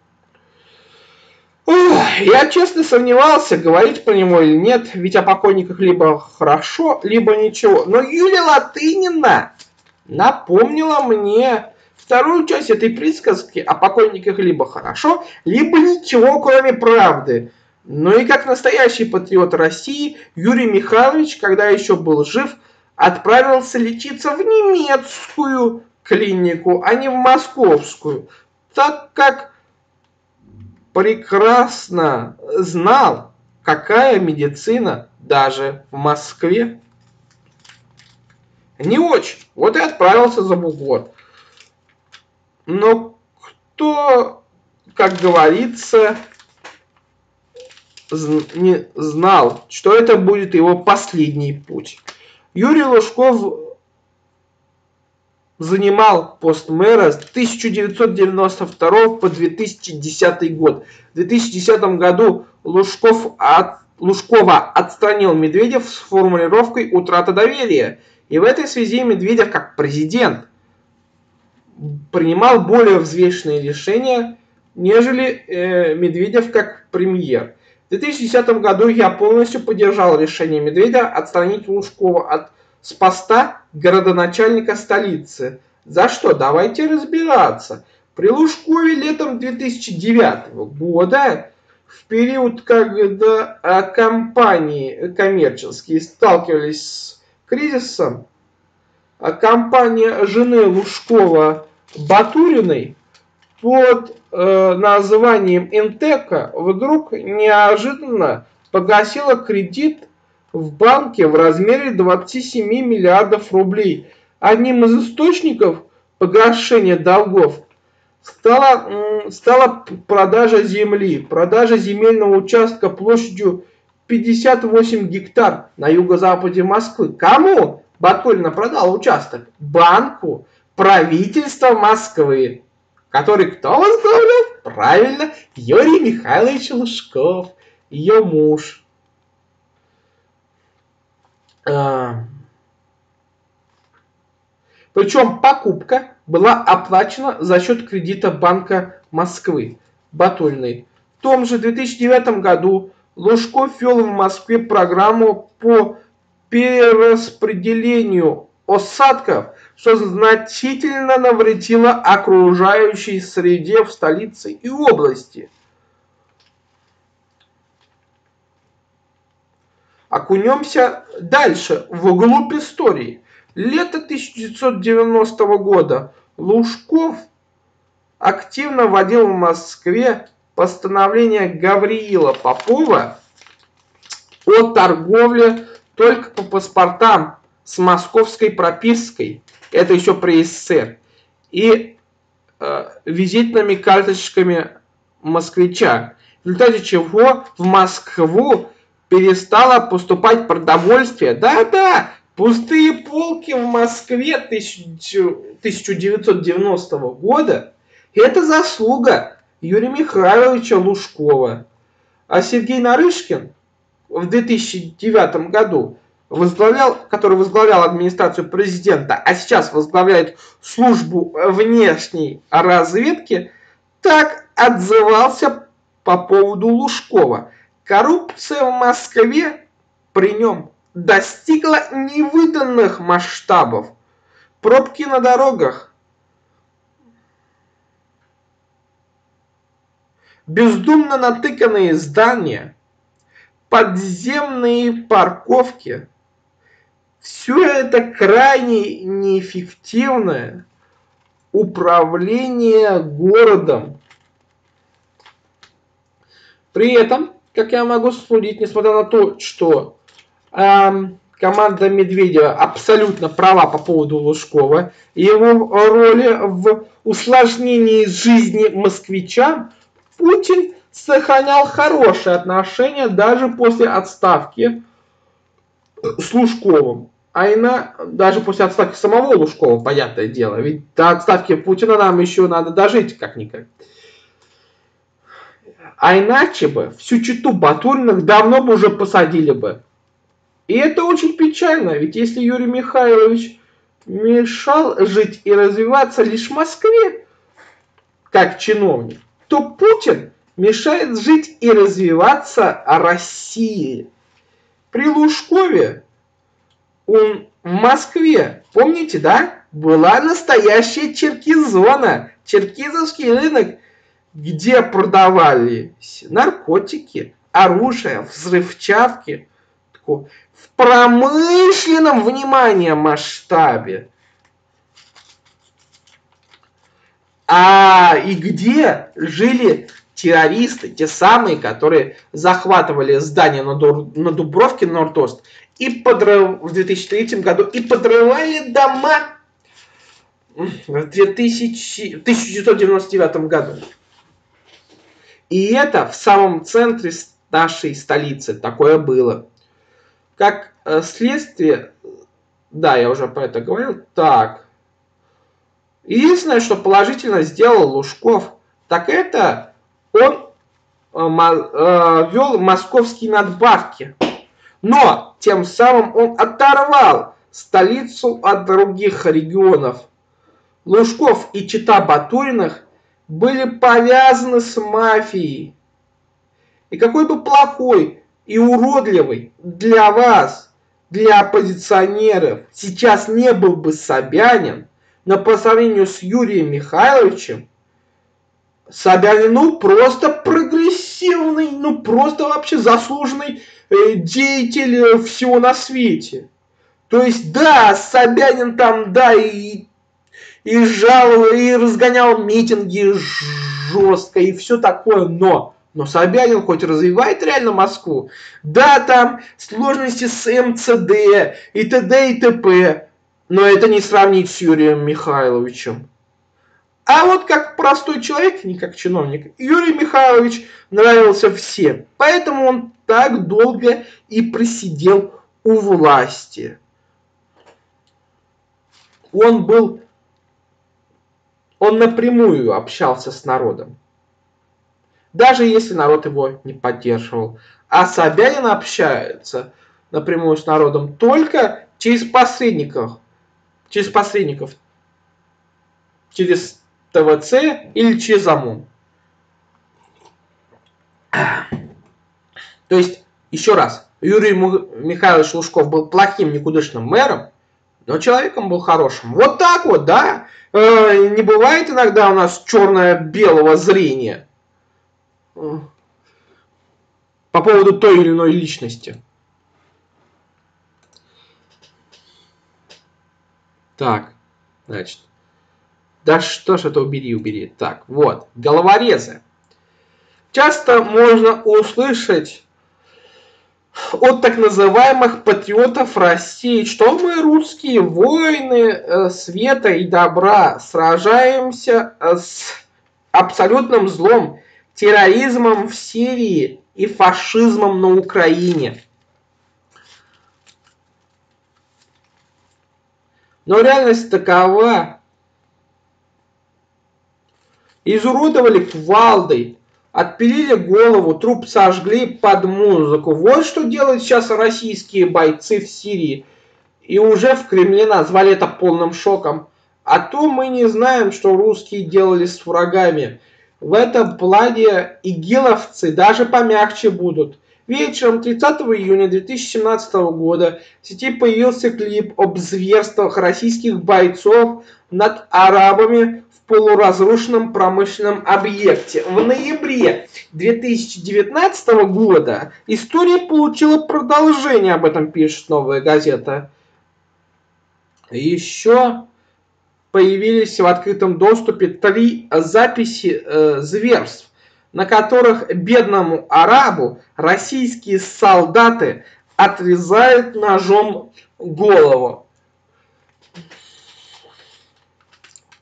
Ох, я честно сомневался, говорить про него или нет, ведь о покойниках либо хорошо, либо ничего. Но Юлия Латынина напомнила мне вторую часть этой присказки о покойниках либо хорошо, либо ничего, кроме правды. Но и как настоящий патриот России, Юрий Михайлович, когда еще был жив, отправился лечиться в немецкую клинику, а не в московскую, так как прекрасно знал, какая медицина даже в Москве не очень. Вот и отправился за бугор. Но кто, как говорится, не знал, что это будет его последний путь. Юрий Лужков занимал пост мэра с тысяча девятьсот девяносто второго по две тысячи десятый год. В две тысячи десятом году Лужков от, Лужкова отстранил Медведев с формулировкой «утрата доверия». И в этой связи Медведев, как президент, принимал более взвешенные решения, нежели э, Медведев как премьер. В две тысячи десятом году я полностью поддержал решение Медведя отстранить Лужкова от, с поста городоначальника столицы. За что? Давайте разбираться. При Лужкове летом две тысячи девятого года, в период, когда компании коммерческие сталкивались с кризисом, компания жены Лужкова Батуриной под э, названием «Интека» вдруг неожиданно погасила кредит в банке в размере двадцати семи миллиардов рублей. Одним из источников погашения долгов стала, стала продажа земли, продажа земельного участка площадью пятьдесят восемь гектар на юго-западе Москвы. Кому Батурина продала участок? Банку, правительство Москвы. Который кто возглавлял? Правильно, Юрий Михайлович Лужков, ее муж. А... Причем покупка была оплачена за счет кредита Банка Москвы Батуриной. В том же две тысячи девятом году Лужков ввел в Москве программу по перераспределению осадков, что значительно навредило окружающей среде в столице и области. Окунемся дальше, вглубь истории. Лето тысяча девятьсот девяностого года Лужков активно вводил в Москве постановление Гавриила Попова о торговле только по паспортам с московской пропиской, это еще при СССР, и э, визитными карточками москвича, в результате чего в Москву перестало поступать продовольствие. Да-да, пустые полки в Москве тысяча девятьсот девяностого года – это заслуга Юрия Михайловича Лужкова. А Сергей Нарышкин в две тысячи девятом году, возглавлял, который возглавлял администрацию президента, а сейчас возглавляет службу внешней разведки, так отзывался по поводу Лужкова. Коррупция в Москве при нем достигла невыданных масштабов. Пробки на дорогах, бездумно натыканные здания, подземные парковки. Все это крайне неэффективное управление городом. При этом, как я могу судить, несмотря на то, что эм, команда Медведева абсолютно права по поводу Лужкова и его роли в усложнении жизни москвичам, Путин сохранял хорошие отношения даже после отставки с Лужковым. А иногда даже после отставки самого Лужкова, понятное дело. Ведь до отставки Путина нам еще надо дожить как-никак. А иначе бы всю чету Батуриных давно бы уже посадили бы. И это очень печально, ведь если Юрий Михайлович мешал жить и развиваться лишь в Москве, как чиновник, то Путин мешает жить и развиваться России. При Лужкове он в Москве, помните, да, была настоящая черкизона, черкизовский рынок, где продавались наркотики, оружие, взрывчатки в промышленном, внимание, масштабе. А и где жили террористы, те самые, которые захватывали здание на, Дур... на Дубровке, Норд-Ост, и подрыв... в две тысячи третьем году, и подрывали дома в тысяча девятьсот девяносто девятом году. И это в самом центре нашей столицы такое было. Как следствие, да, я уже про это говорил, так. Единственное, что положительно сделал Лужков, так это он ввел московские надбавки. Но тем самым он оторвал столицу от других регионов. Лужков и чета Батуриных были повязаны с мафией. И какой бы плохой и уродливый для вас, для оппозиционеров, сейчас не был бы Собянин, но по сравнению с Юрием Михайловичем, Собянин, ну, просто прогрессивный, ну, просто вообще заслуженный э, деятель всего на свете. То есть, да, Собянин там, да, и, и жаловал, и разгонял митинги жестко, и все такое, но... Но Собянин хоть развивает реально Москву, да, там сложности с МЦД и т.д. и т.п., но это не сравнить с Юрием Михайловичем. А вот как простой человек, не как чиновник, Юрий Михайлович нравился всем, поэтому он так долго и просидел у власти. Он был, он напрямую общался с народом, даже если народ его не поддерживал. А Собянин общается напрямую с народом только через посредников, через посредников, через ТВЦ или через ОМОН. То есть, еще раз, Юрий Михайлович Лужков был плохим, никудышным мэром, но человеком был хорошим. Вот так вот, да? Не бывает иногда у нас черно-белого зрения по поводу той или иной личности. Так, значит. Да что ж это, убери, убери. Так, вот, головорезы. Часто можно услышать, от так называемых патриотов России, что мы, русские воины света и добра, сражаемся с абсолютным злом, терроризмом в Сирии и фашизмом на Украине. Но реальность такова. Изуродовали кувалдой, отпилили голову, труп сожгли под музыку. Вот что делают сейчас российские бойцы в Сирии. И уже в Кремле назвали это полным шоком. А то мы не знаем, что русские делали с врагами. В этом плане игиловцы даже помягче будут. Вечером тридцатого июня две тысячи семнадцатого года в сети появился клип об зверствах российских бойцов над арабами в полуразрушенном промышленном объекте. В ноябре две тысячи девятнадцатого года история получила продолжение, об этом пишет «Новая газета». Еще появились в открытом доступе три записи э, зверств, на которых бедному арабу российские солдаты отрезают ножом голову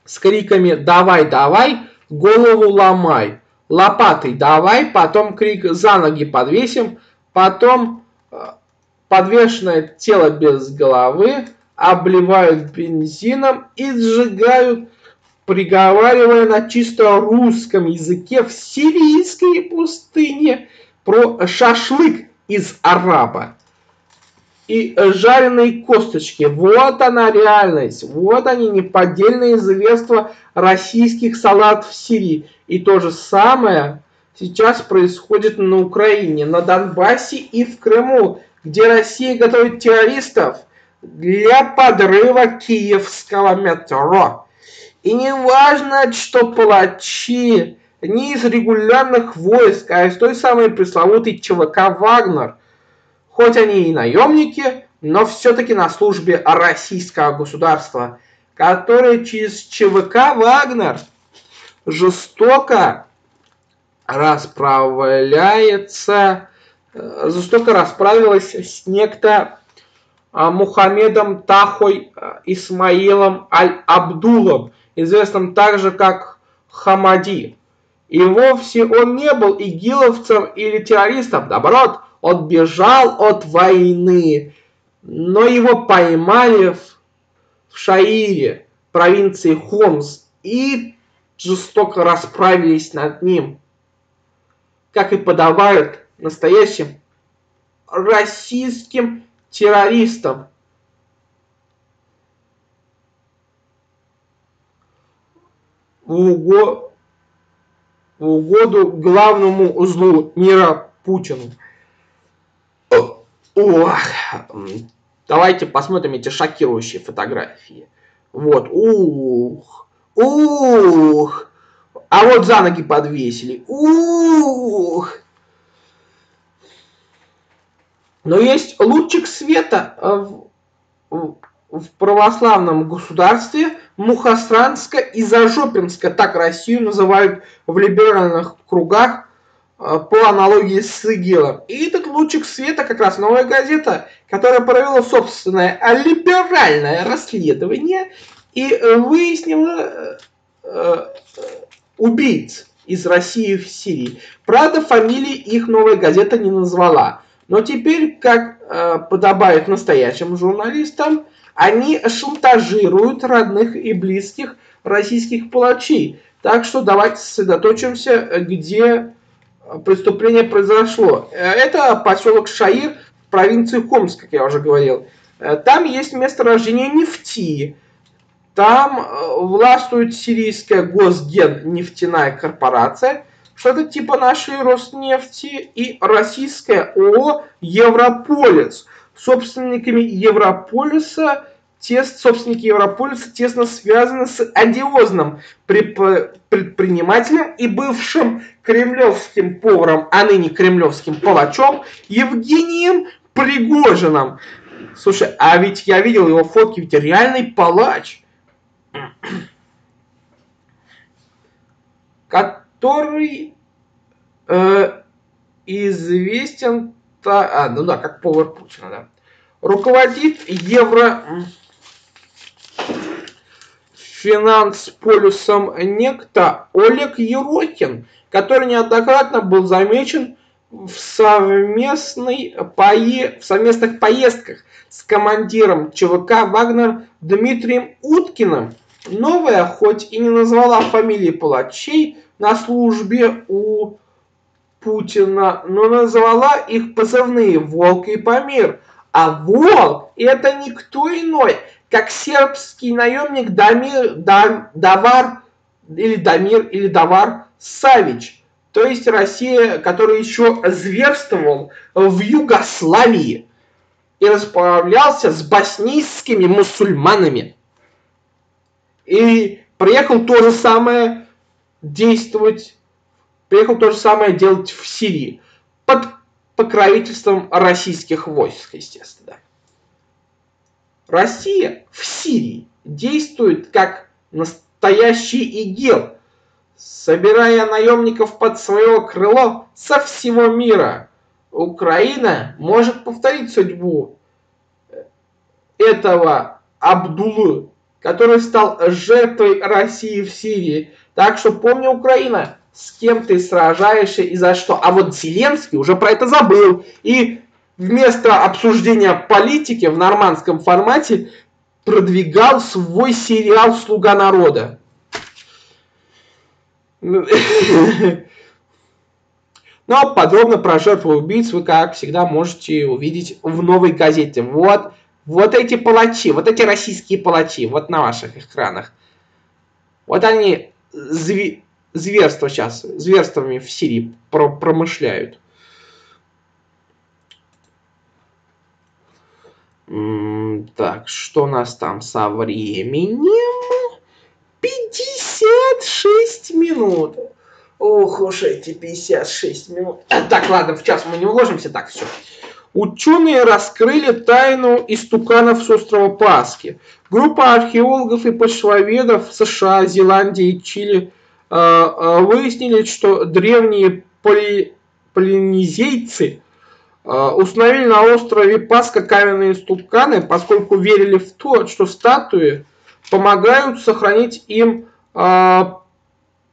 с криками «давай, давай, голову ломай», «лопатой давай», потом крик «за ноги подвесим», потом подвешенное тело без головы обливают бензином и сжигают, приговаривая на чисто русском языке в сирийской пустыне про шашлык из араба и жареные косточки. Вот она реальность, вот они неподдельные зверства российских солдат в Сирии. И то же самое сейчас происходит на Украине, на Донбассе и в Крыму, где Россия готовит террористов для подрыва киевского метро. И не важно, что палачи не из регулярных войск, а из той самой пресловутой ЧВК «Вагнер». Хоть они и наемники, но все-таки на службе российского государства, которое через ЧВК «Вагнер» жестоко расправляется, жестоко расправилась с некто Мухаммедом Тахой Исмаилом Аль-Абдулом, известным также как Хамади. И вовсе он не был игиловцем или террористом, наоборот, он бежал от войны. Но его поймали в Шаире, провинции Хомс, и жестоко расправились над ним, как и подобает настоящим российским террористам. В угоду, в угоду главному злу мира Путину. Ох, давайте посмотрим эти шокирующие фотографии. Вот, ух, ух. А вот за ноги подвесили. Ух. Но есть лучик света в, в, в православном государстве Мухосранска и Зажопинска. Так Россию называют в либеральных кругах по аналогии с игилом. И этот лучик света как раз «Новая газета», которая провела собственное либеральное расследование и выяснила убийц из России в Сирии. Правда, фамилии их «Новая газета» не назвала. Но теперь, как э, подобает настоящим журналистам, они шантажируют родных и близких российских палачей. Так что давайте сосредоточимся, где преступление произошло. Это поселок Шаир в провинции Хомс, как я уже говорил. Там есть место рождения нефти. Там властвует сирийская Госгеннефтяная корпорация, что-то типа нашей Роснефти, и российское ООО «Европолис». Собственниками Европолиса, те, собственники Европолиса тесно связаны с одиозным предпринимателем и бывшим кремлевским поваром, а ныне кремлевским палачом Евгением Пригожиным. Слушай, а ведь я видел его фотки, ведь реальный палач, который э, известен а, ну да, как повар Путина, да. Руководит евро финансполюсом некто Олег Ерохин, который неоднократно был замечен в, совместной пое... в совместных поездках с командиром ЧВК «Вагнер» Дмитрием Уткиным. Новая, хоть и не назвала фамилии палачей на службе у Путина, но назвала их позывные «Волк» и «Памир». А «Волк» — это никто иной, как сербский наемник Дамир, Дам, Давар, или Дамир, или Давар Савич, то есть Россия, который еще зверствовал в Югославии и расправлялся с боснийскими мусульманами. И приехал то же самое действовать, приехал то же самое делать в Сирии, под покровительством российских войск, естественно. Россия в Сирии действует как настоящий ИГИЛ, собирая наемников под свое крыло со всего мира. Украина может повторить судьбу этого Абдулы, который стал жертвой России в Сирии. Так что помни, Украина, с кем ты сражаешься и за что. А вот Зеленский уже про это забыл. И вместо обсуждения политики в нормандском формате продвигал свой сериал «Слуга народа». Но подробно про жертву убийц вы, как всегда, можете увидеть в новой газете. Вот, вот эти палачи, вот эти российские палачи, вот на ваших экранах. Вот они зве зверства сейчас, зверствами в Сирии промышляют. Так, что у нас там со временем? пятьдесят шесть минут. Ох уж эти пятьдесят шесть минут. А, так, ладно, в час мы не уложимся. Так, все. Ученые раскрыли тайну истуканов с острова Пасхи. Группа археологов и почвоведов США, Зеландии и Чили э, э, выяснили, что древние поли... полинезийцы э, установили на острове Пасха каменные истуканы, поскольку верили в то, что статуи помогают сохранить им э,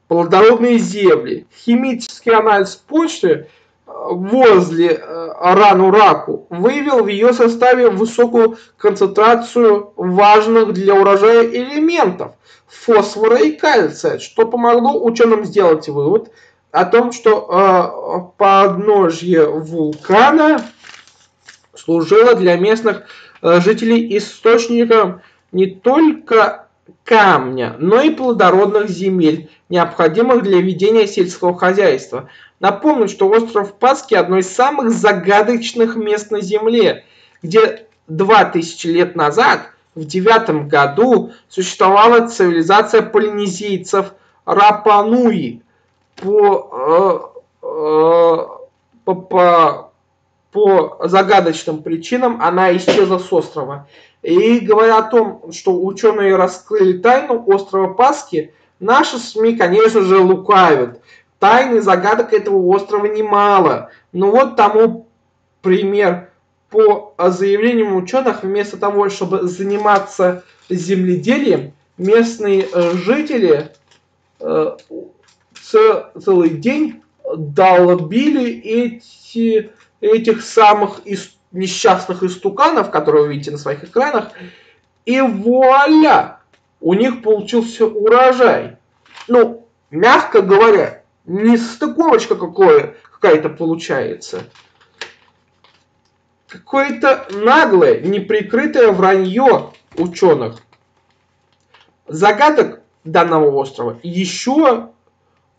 плодородные земли. Химический анализ почвы возле Рану-Раку выявил в ее составе высокую концентрацию важных для урожая элементов фосфора и кальция, что помогло ученым сделать вывод о том, что э, подножье вулкана служило для местных э, жителей источником не только камня, но и плодородных земель, необходимых для ведения сельского хозяйства. Напомню, что остров Пасхи – одно из самых загадочных мест на Земле, где две тысячи лет назад, в девятом году, существовала цивилизация полинезийцев Рапануи. По, э, э, по, по, по загадочным причинам она исчезла с острова. И говоря о том, что ученые раскрыли тайну острова Пасхи, наши СМИ, конечно же, лукавят. Тайны, загадок этого острова немало. Но вот тому пример. По заявлениям ученых, вместо того, чтобы заниматься земледелием, местные жители э, целый день долбили эти, этих самых историй. Несчастных истуканов, которые вы видите на своих экранах, и вуаля, у них получился урожай. Ну, мягко говоря, нестыковочка какая-то получается. Какое-то наглое, неприкрытое вранье ученых. Загадок данного острова еще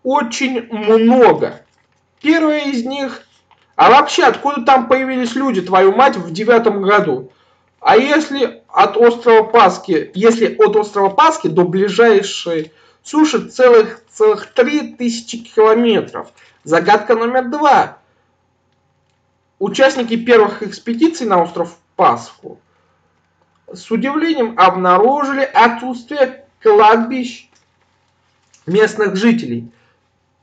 очень много. Первая из них... А вообще, откуда там появились люди, твою мать, в девятом году? А если от острова Пасхи, если от острова Пасхи до ближайшей суши целых, целых три тысячи километров? Загадка номер два. Участники первых экспедиций на остров Пасху с удивлением обнаружили отсутствие кладбищ местных жителей,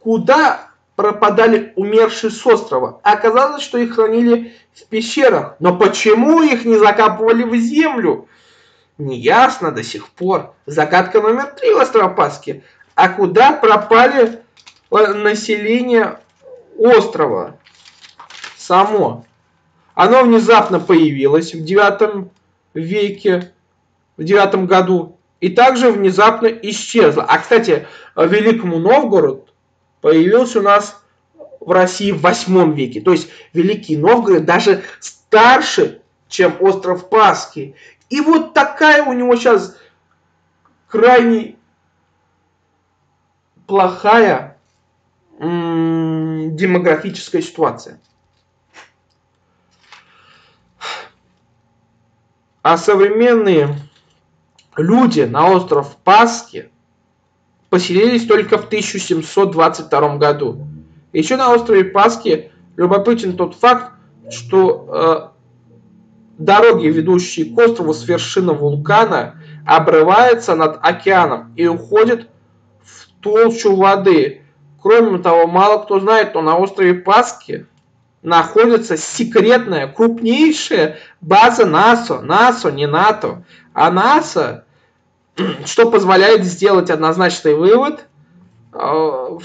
куда пропадали умершие с острова. Оказалось, что их хранили в пещерах. Но почему их не закапывали в землю? Неясно до сих пор. Загадка номер три острова Пасхи. А куда пропали население острова само? Оно внезапно появилось в девятом веке, в девятом году. И также внезапно исчезло. А, кстати, Великому Новгороду появился у нас в России в восьмом веке. То есть Великий Новгород даже старше, чем остров Пасхи. И вот такая у него сейчас крайне плохая м-м, демографическая ситуация. А современные люди на остров Пасхи поселились только в тысяча семьсот двадцать втором году. Еще на острове Пасхи любопытен тот факт, что э, дороги, ведущие к острову с вершины вулкана, обрываются над океаном и уходят в толщу воды. Кроме того, мало кто знает, но на острове Пасхи находится секретная, крупнейшая база НАСА. НАСА, не НАТО. А НАСА, что позволяет сделать однозначный вывод э, в,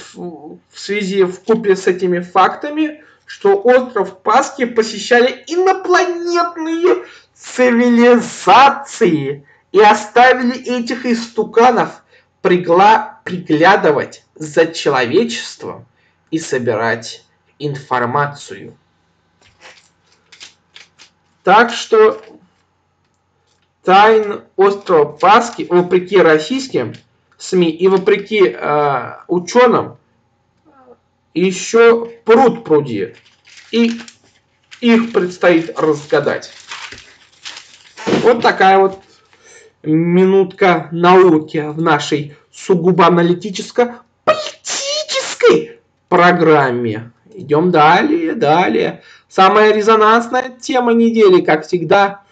в связи вкупе с этими фактами, что остров Пасхи посещали инопланетные цивилизации и оставили этих истуканов пригла, приглядывать за человечеством и собирать информацию. Так что тайн острова Пасхи, вопреки российским СМИ и вопреки э, ученым, еще пруд-пруди. И их предстоит разгадать. Вот такая вот минутка науки в нашей сугубо аналитическо-политической программе. Идем далее, далее. Самая резонансная тема недели, как всегда,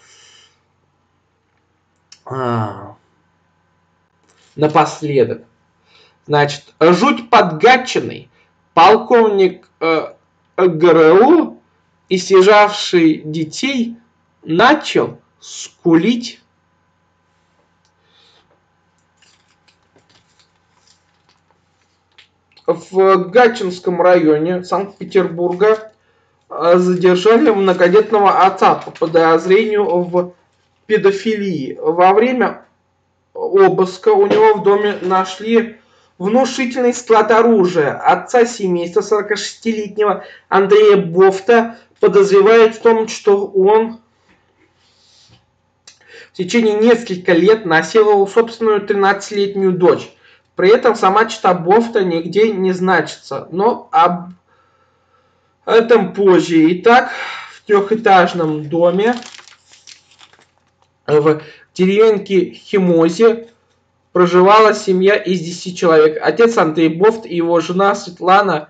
А, напоследок. Значит, жуть под Гатчиной. Полковник э, ГРУ, истязавший детей, начал скулить. В Гатчинском районе Санкт-Петербурга задержали многодетного отца по подозрению в педофилии. Во время обыска у него в доме нашли внушительный склад оружия. Отца семейства, сорокашестилетнего Андрея Бофта, подозревают в том, что он в течение нескольких лет насиловал собственную тринадцатилетнюю дочь. При этом сама чета Бофта нигде не значится. Но об этом позже. Итак, в трехэтажном доме в деревеньке Химозе проживала семья из десяти человек. Отец Андрей Бофт и его жена Светлана.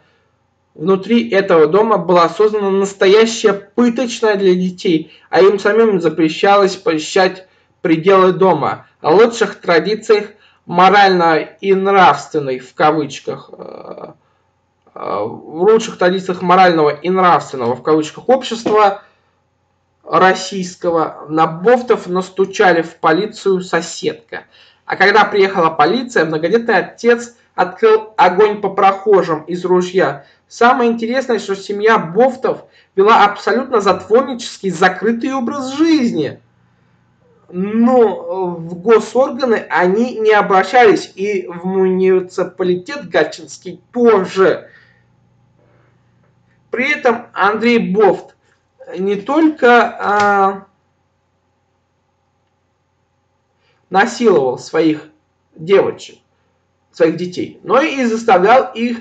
Внутри этого дома была создана настоящая пыточная для детей, а им самим запрещалось посещать пределы дома. О лучших традициях морально и нравственной, в кавычках, в лучших традициях морального и нравственного, в кавычках, общества российского на Бофтов настучали в полицию соседка. А когда приехала полиция, многодетный отец открыл огонь по прохожим из ружья. Самое интересное, что семья Бофтов вела абсолютно затворнический, закрытый образ жизни. Но в госорганы они не обращались, и в муниципалитет гатчинский тоже. При этом Андрей Бофт не только а, насиловал своих девочек, своих детей, но и заставлял их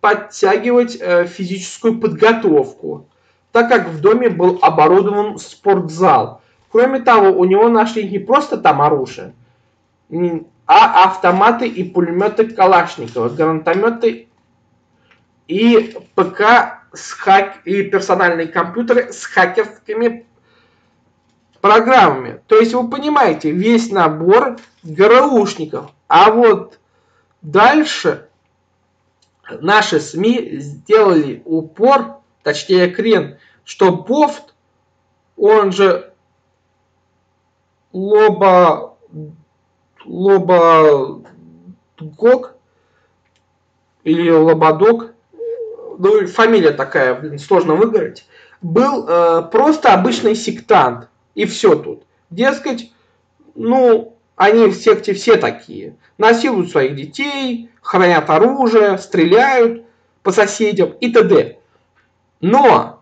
подтягивать а, физическую подготовку, так как в доме был оборудован спортзал. Кроме того, у него нашли не просто там оружие, а автоматы и пулеметы Калашникова, гранатометы и ПК С хак... и персональные компьютеры с хакерскими программами. То есть вы понимаете, весь набор ГРУшников. А вот дальше наши СМИ сделали упор, точнее крен, что Бофт, он же Лоба, Лободок или Лободок, ну фамилия такая, блин, сложно выговорить, был э, просто обычный сектант. И все тут. Дескать, ну, они в секте все такие. Насилуют своих детей, хранят оружие, стреляют по соседям и т.д. Но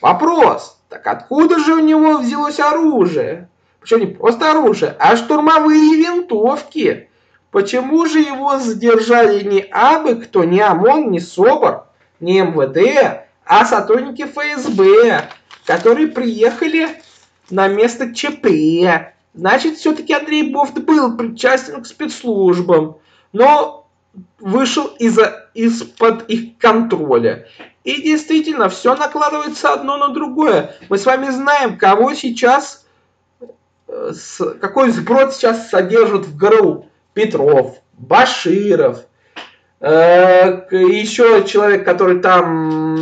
вопрос, так откуда же у него взялось оружие? Причем не просто оружие, а штурмовые винтовки. Почему же его задержали не абы кто, не ОМОН, не СОБР, не МВД, а сотрудники ФСБ, которые приехали на место ЧП? Значит, все-таки Андрей Бофт был причастен к спецслужбам, но вышел из-под их контроля. И действительно, все накладывается одно на другое. Мы с вами знаем, кого сейчас, какой сброд сейчас содержат в ГРУ. Петров, Баширов, еще человек, который там,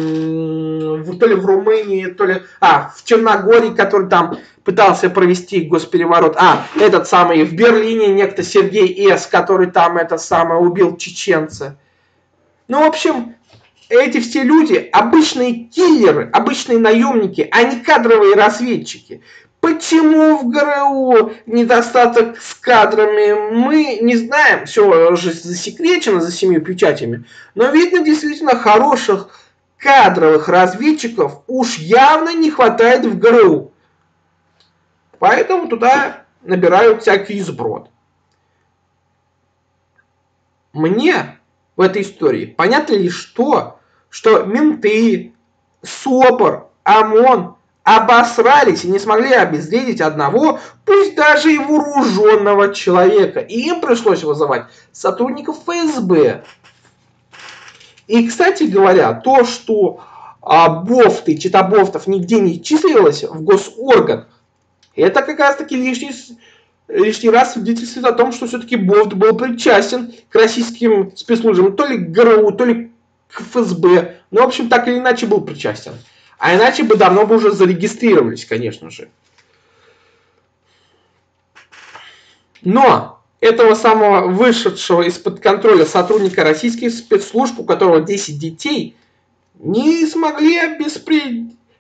то ли в Румынии, то ли, а, в Черногории, который там пытался провести госпереворот, а, этот самый, в Берлине некто Сергей С., который там, это самое, убил чеченца. Ну, в общем, эти все люди, обычные киллеры, обычные наемники, а не кадровые разведчики. Почему в ГРУ недостаток с кадрами, мы не знаем, все же засекречено за семью печатями, но видно, действительно хороших кадровых разведчиков уж явно не хватает в ГРУ. Поэтому туда набирают всякий сброд. Мне в этой истории понятно лишь то, что менты, СОБР, ОМОН обосрались и не смогли обезвредить одного, пусть даже и вооруженного человека. И им пришлось вызывать сотрудников ФСБ. И, кстати говоря, то, что а, Бофт и чета Бофтов нигде не числилось в госорганах, это как раз таки лишний, лишний раз свидетельствует о том, что все-таки Бофт был причастен к российским спецслужбам, то ли к ГРУ, то ли к ФСБ. Ну, в общем, так или иначе был причастен. А иначе бы давно бы уже зарегистрировались, конечно же. Но этого самого вышедшего из-под контроля сотрудника российских спецслужб, у которого десять детей, не смогли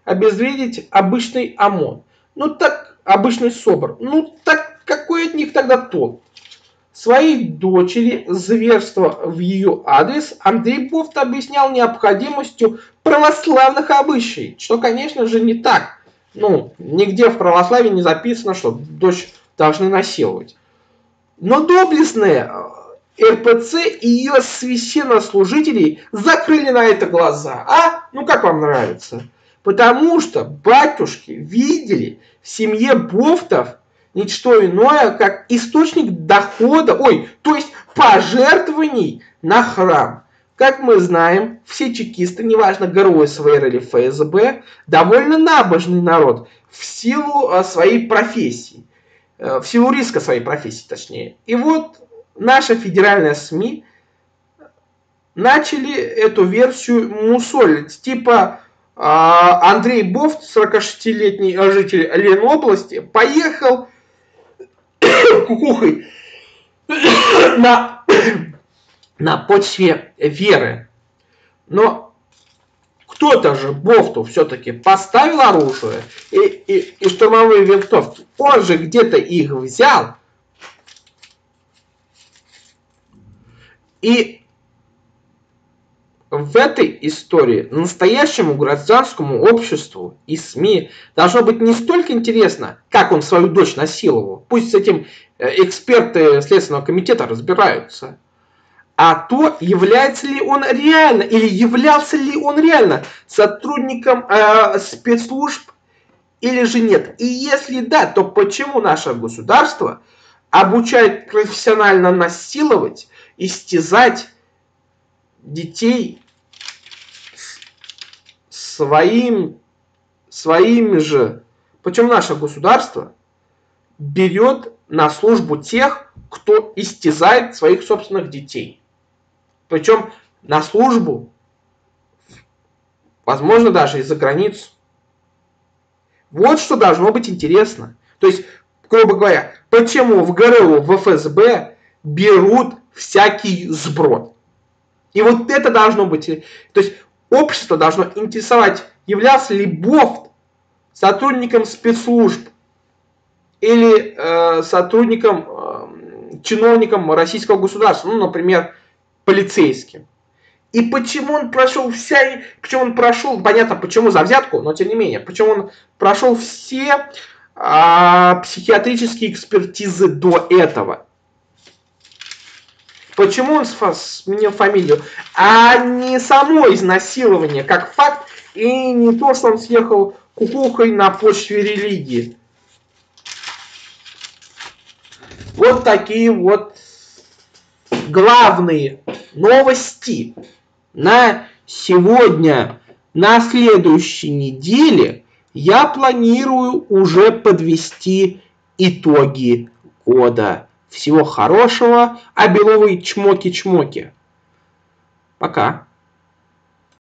обезвредить обычный ОМОН. Ну так, обычный СОБР. Ну так, какой от них тогда толк? Своей дочери зверство в ее адрес Андрей Бофт объяснял необходимостью православных обычаев, что, конечно же, не так. Ну, нигде в православии не записано, что дочь должны насиловать. Но доблестные РПЦ и ее священнослужителей закрыли на это глаза. А? Ну, как вам нравится? Потому что батюшки видели в семье Бофтов ничто иное, как источник дохода, ой, то есть пожертвований на храм. Как мы знаем, все чекисты, неважно, ГРУ, СВР или ФСБ, довольно набожный народ в силу своей профессии, в силу риска своей профессии, точнее. И вот наши федеральные СМИ начали эту версию мусолить, типа... Андрей Бофт, сорокашестилетний житель Ленобласти, поехал кукухой на, на почве веры. Но кто-то же Бофту все-таки поставил оружие и, и, и штурмовые винтовки. Он же где-то их взял. И в этой истории настоящему гражданскому обществу и СМИ должно быть не столько интересно, как он свою дочь насиловал, пусть с этим эксперты Следственного комитета разбираются, а то, является ли он реально, или являлся ли он реально сотрудником э, спецслужб или же нет. И если да, то почему наше государство обучает профессионально насиловать, истязать детей своим, своими же, причем наше государство берет на службу тех, кто истязает своих собственных детей. Причем на службу, возможно, даже и за границу. Вот что должно быть интересно. То есть, грубо говоря, почему в ГРУ, в ФСБ берут всякий сброд? И вот это должно быть... То есть, общество должно интересовать, являлся ли Бофт сотрудником спецслужб или э, сотрудником, э, чиновником российского государства, ну, например, полицейским. И почему он прошел вся, почему он прошел, понятно, почему за взятку, но тем не менее, почему он прошел все а, психиатрические экспертизы до этого? Почему он сменил фамилию? А не само изнасилование как факт, и не то, что он съехал кукухой на почве религии. Вот такие вот главные новости на сегодня. На следующей неделе я планирую уже подвести итоги года. Всего хорошего, а беловые чмоки-чмоки. Пока.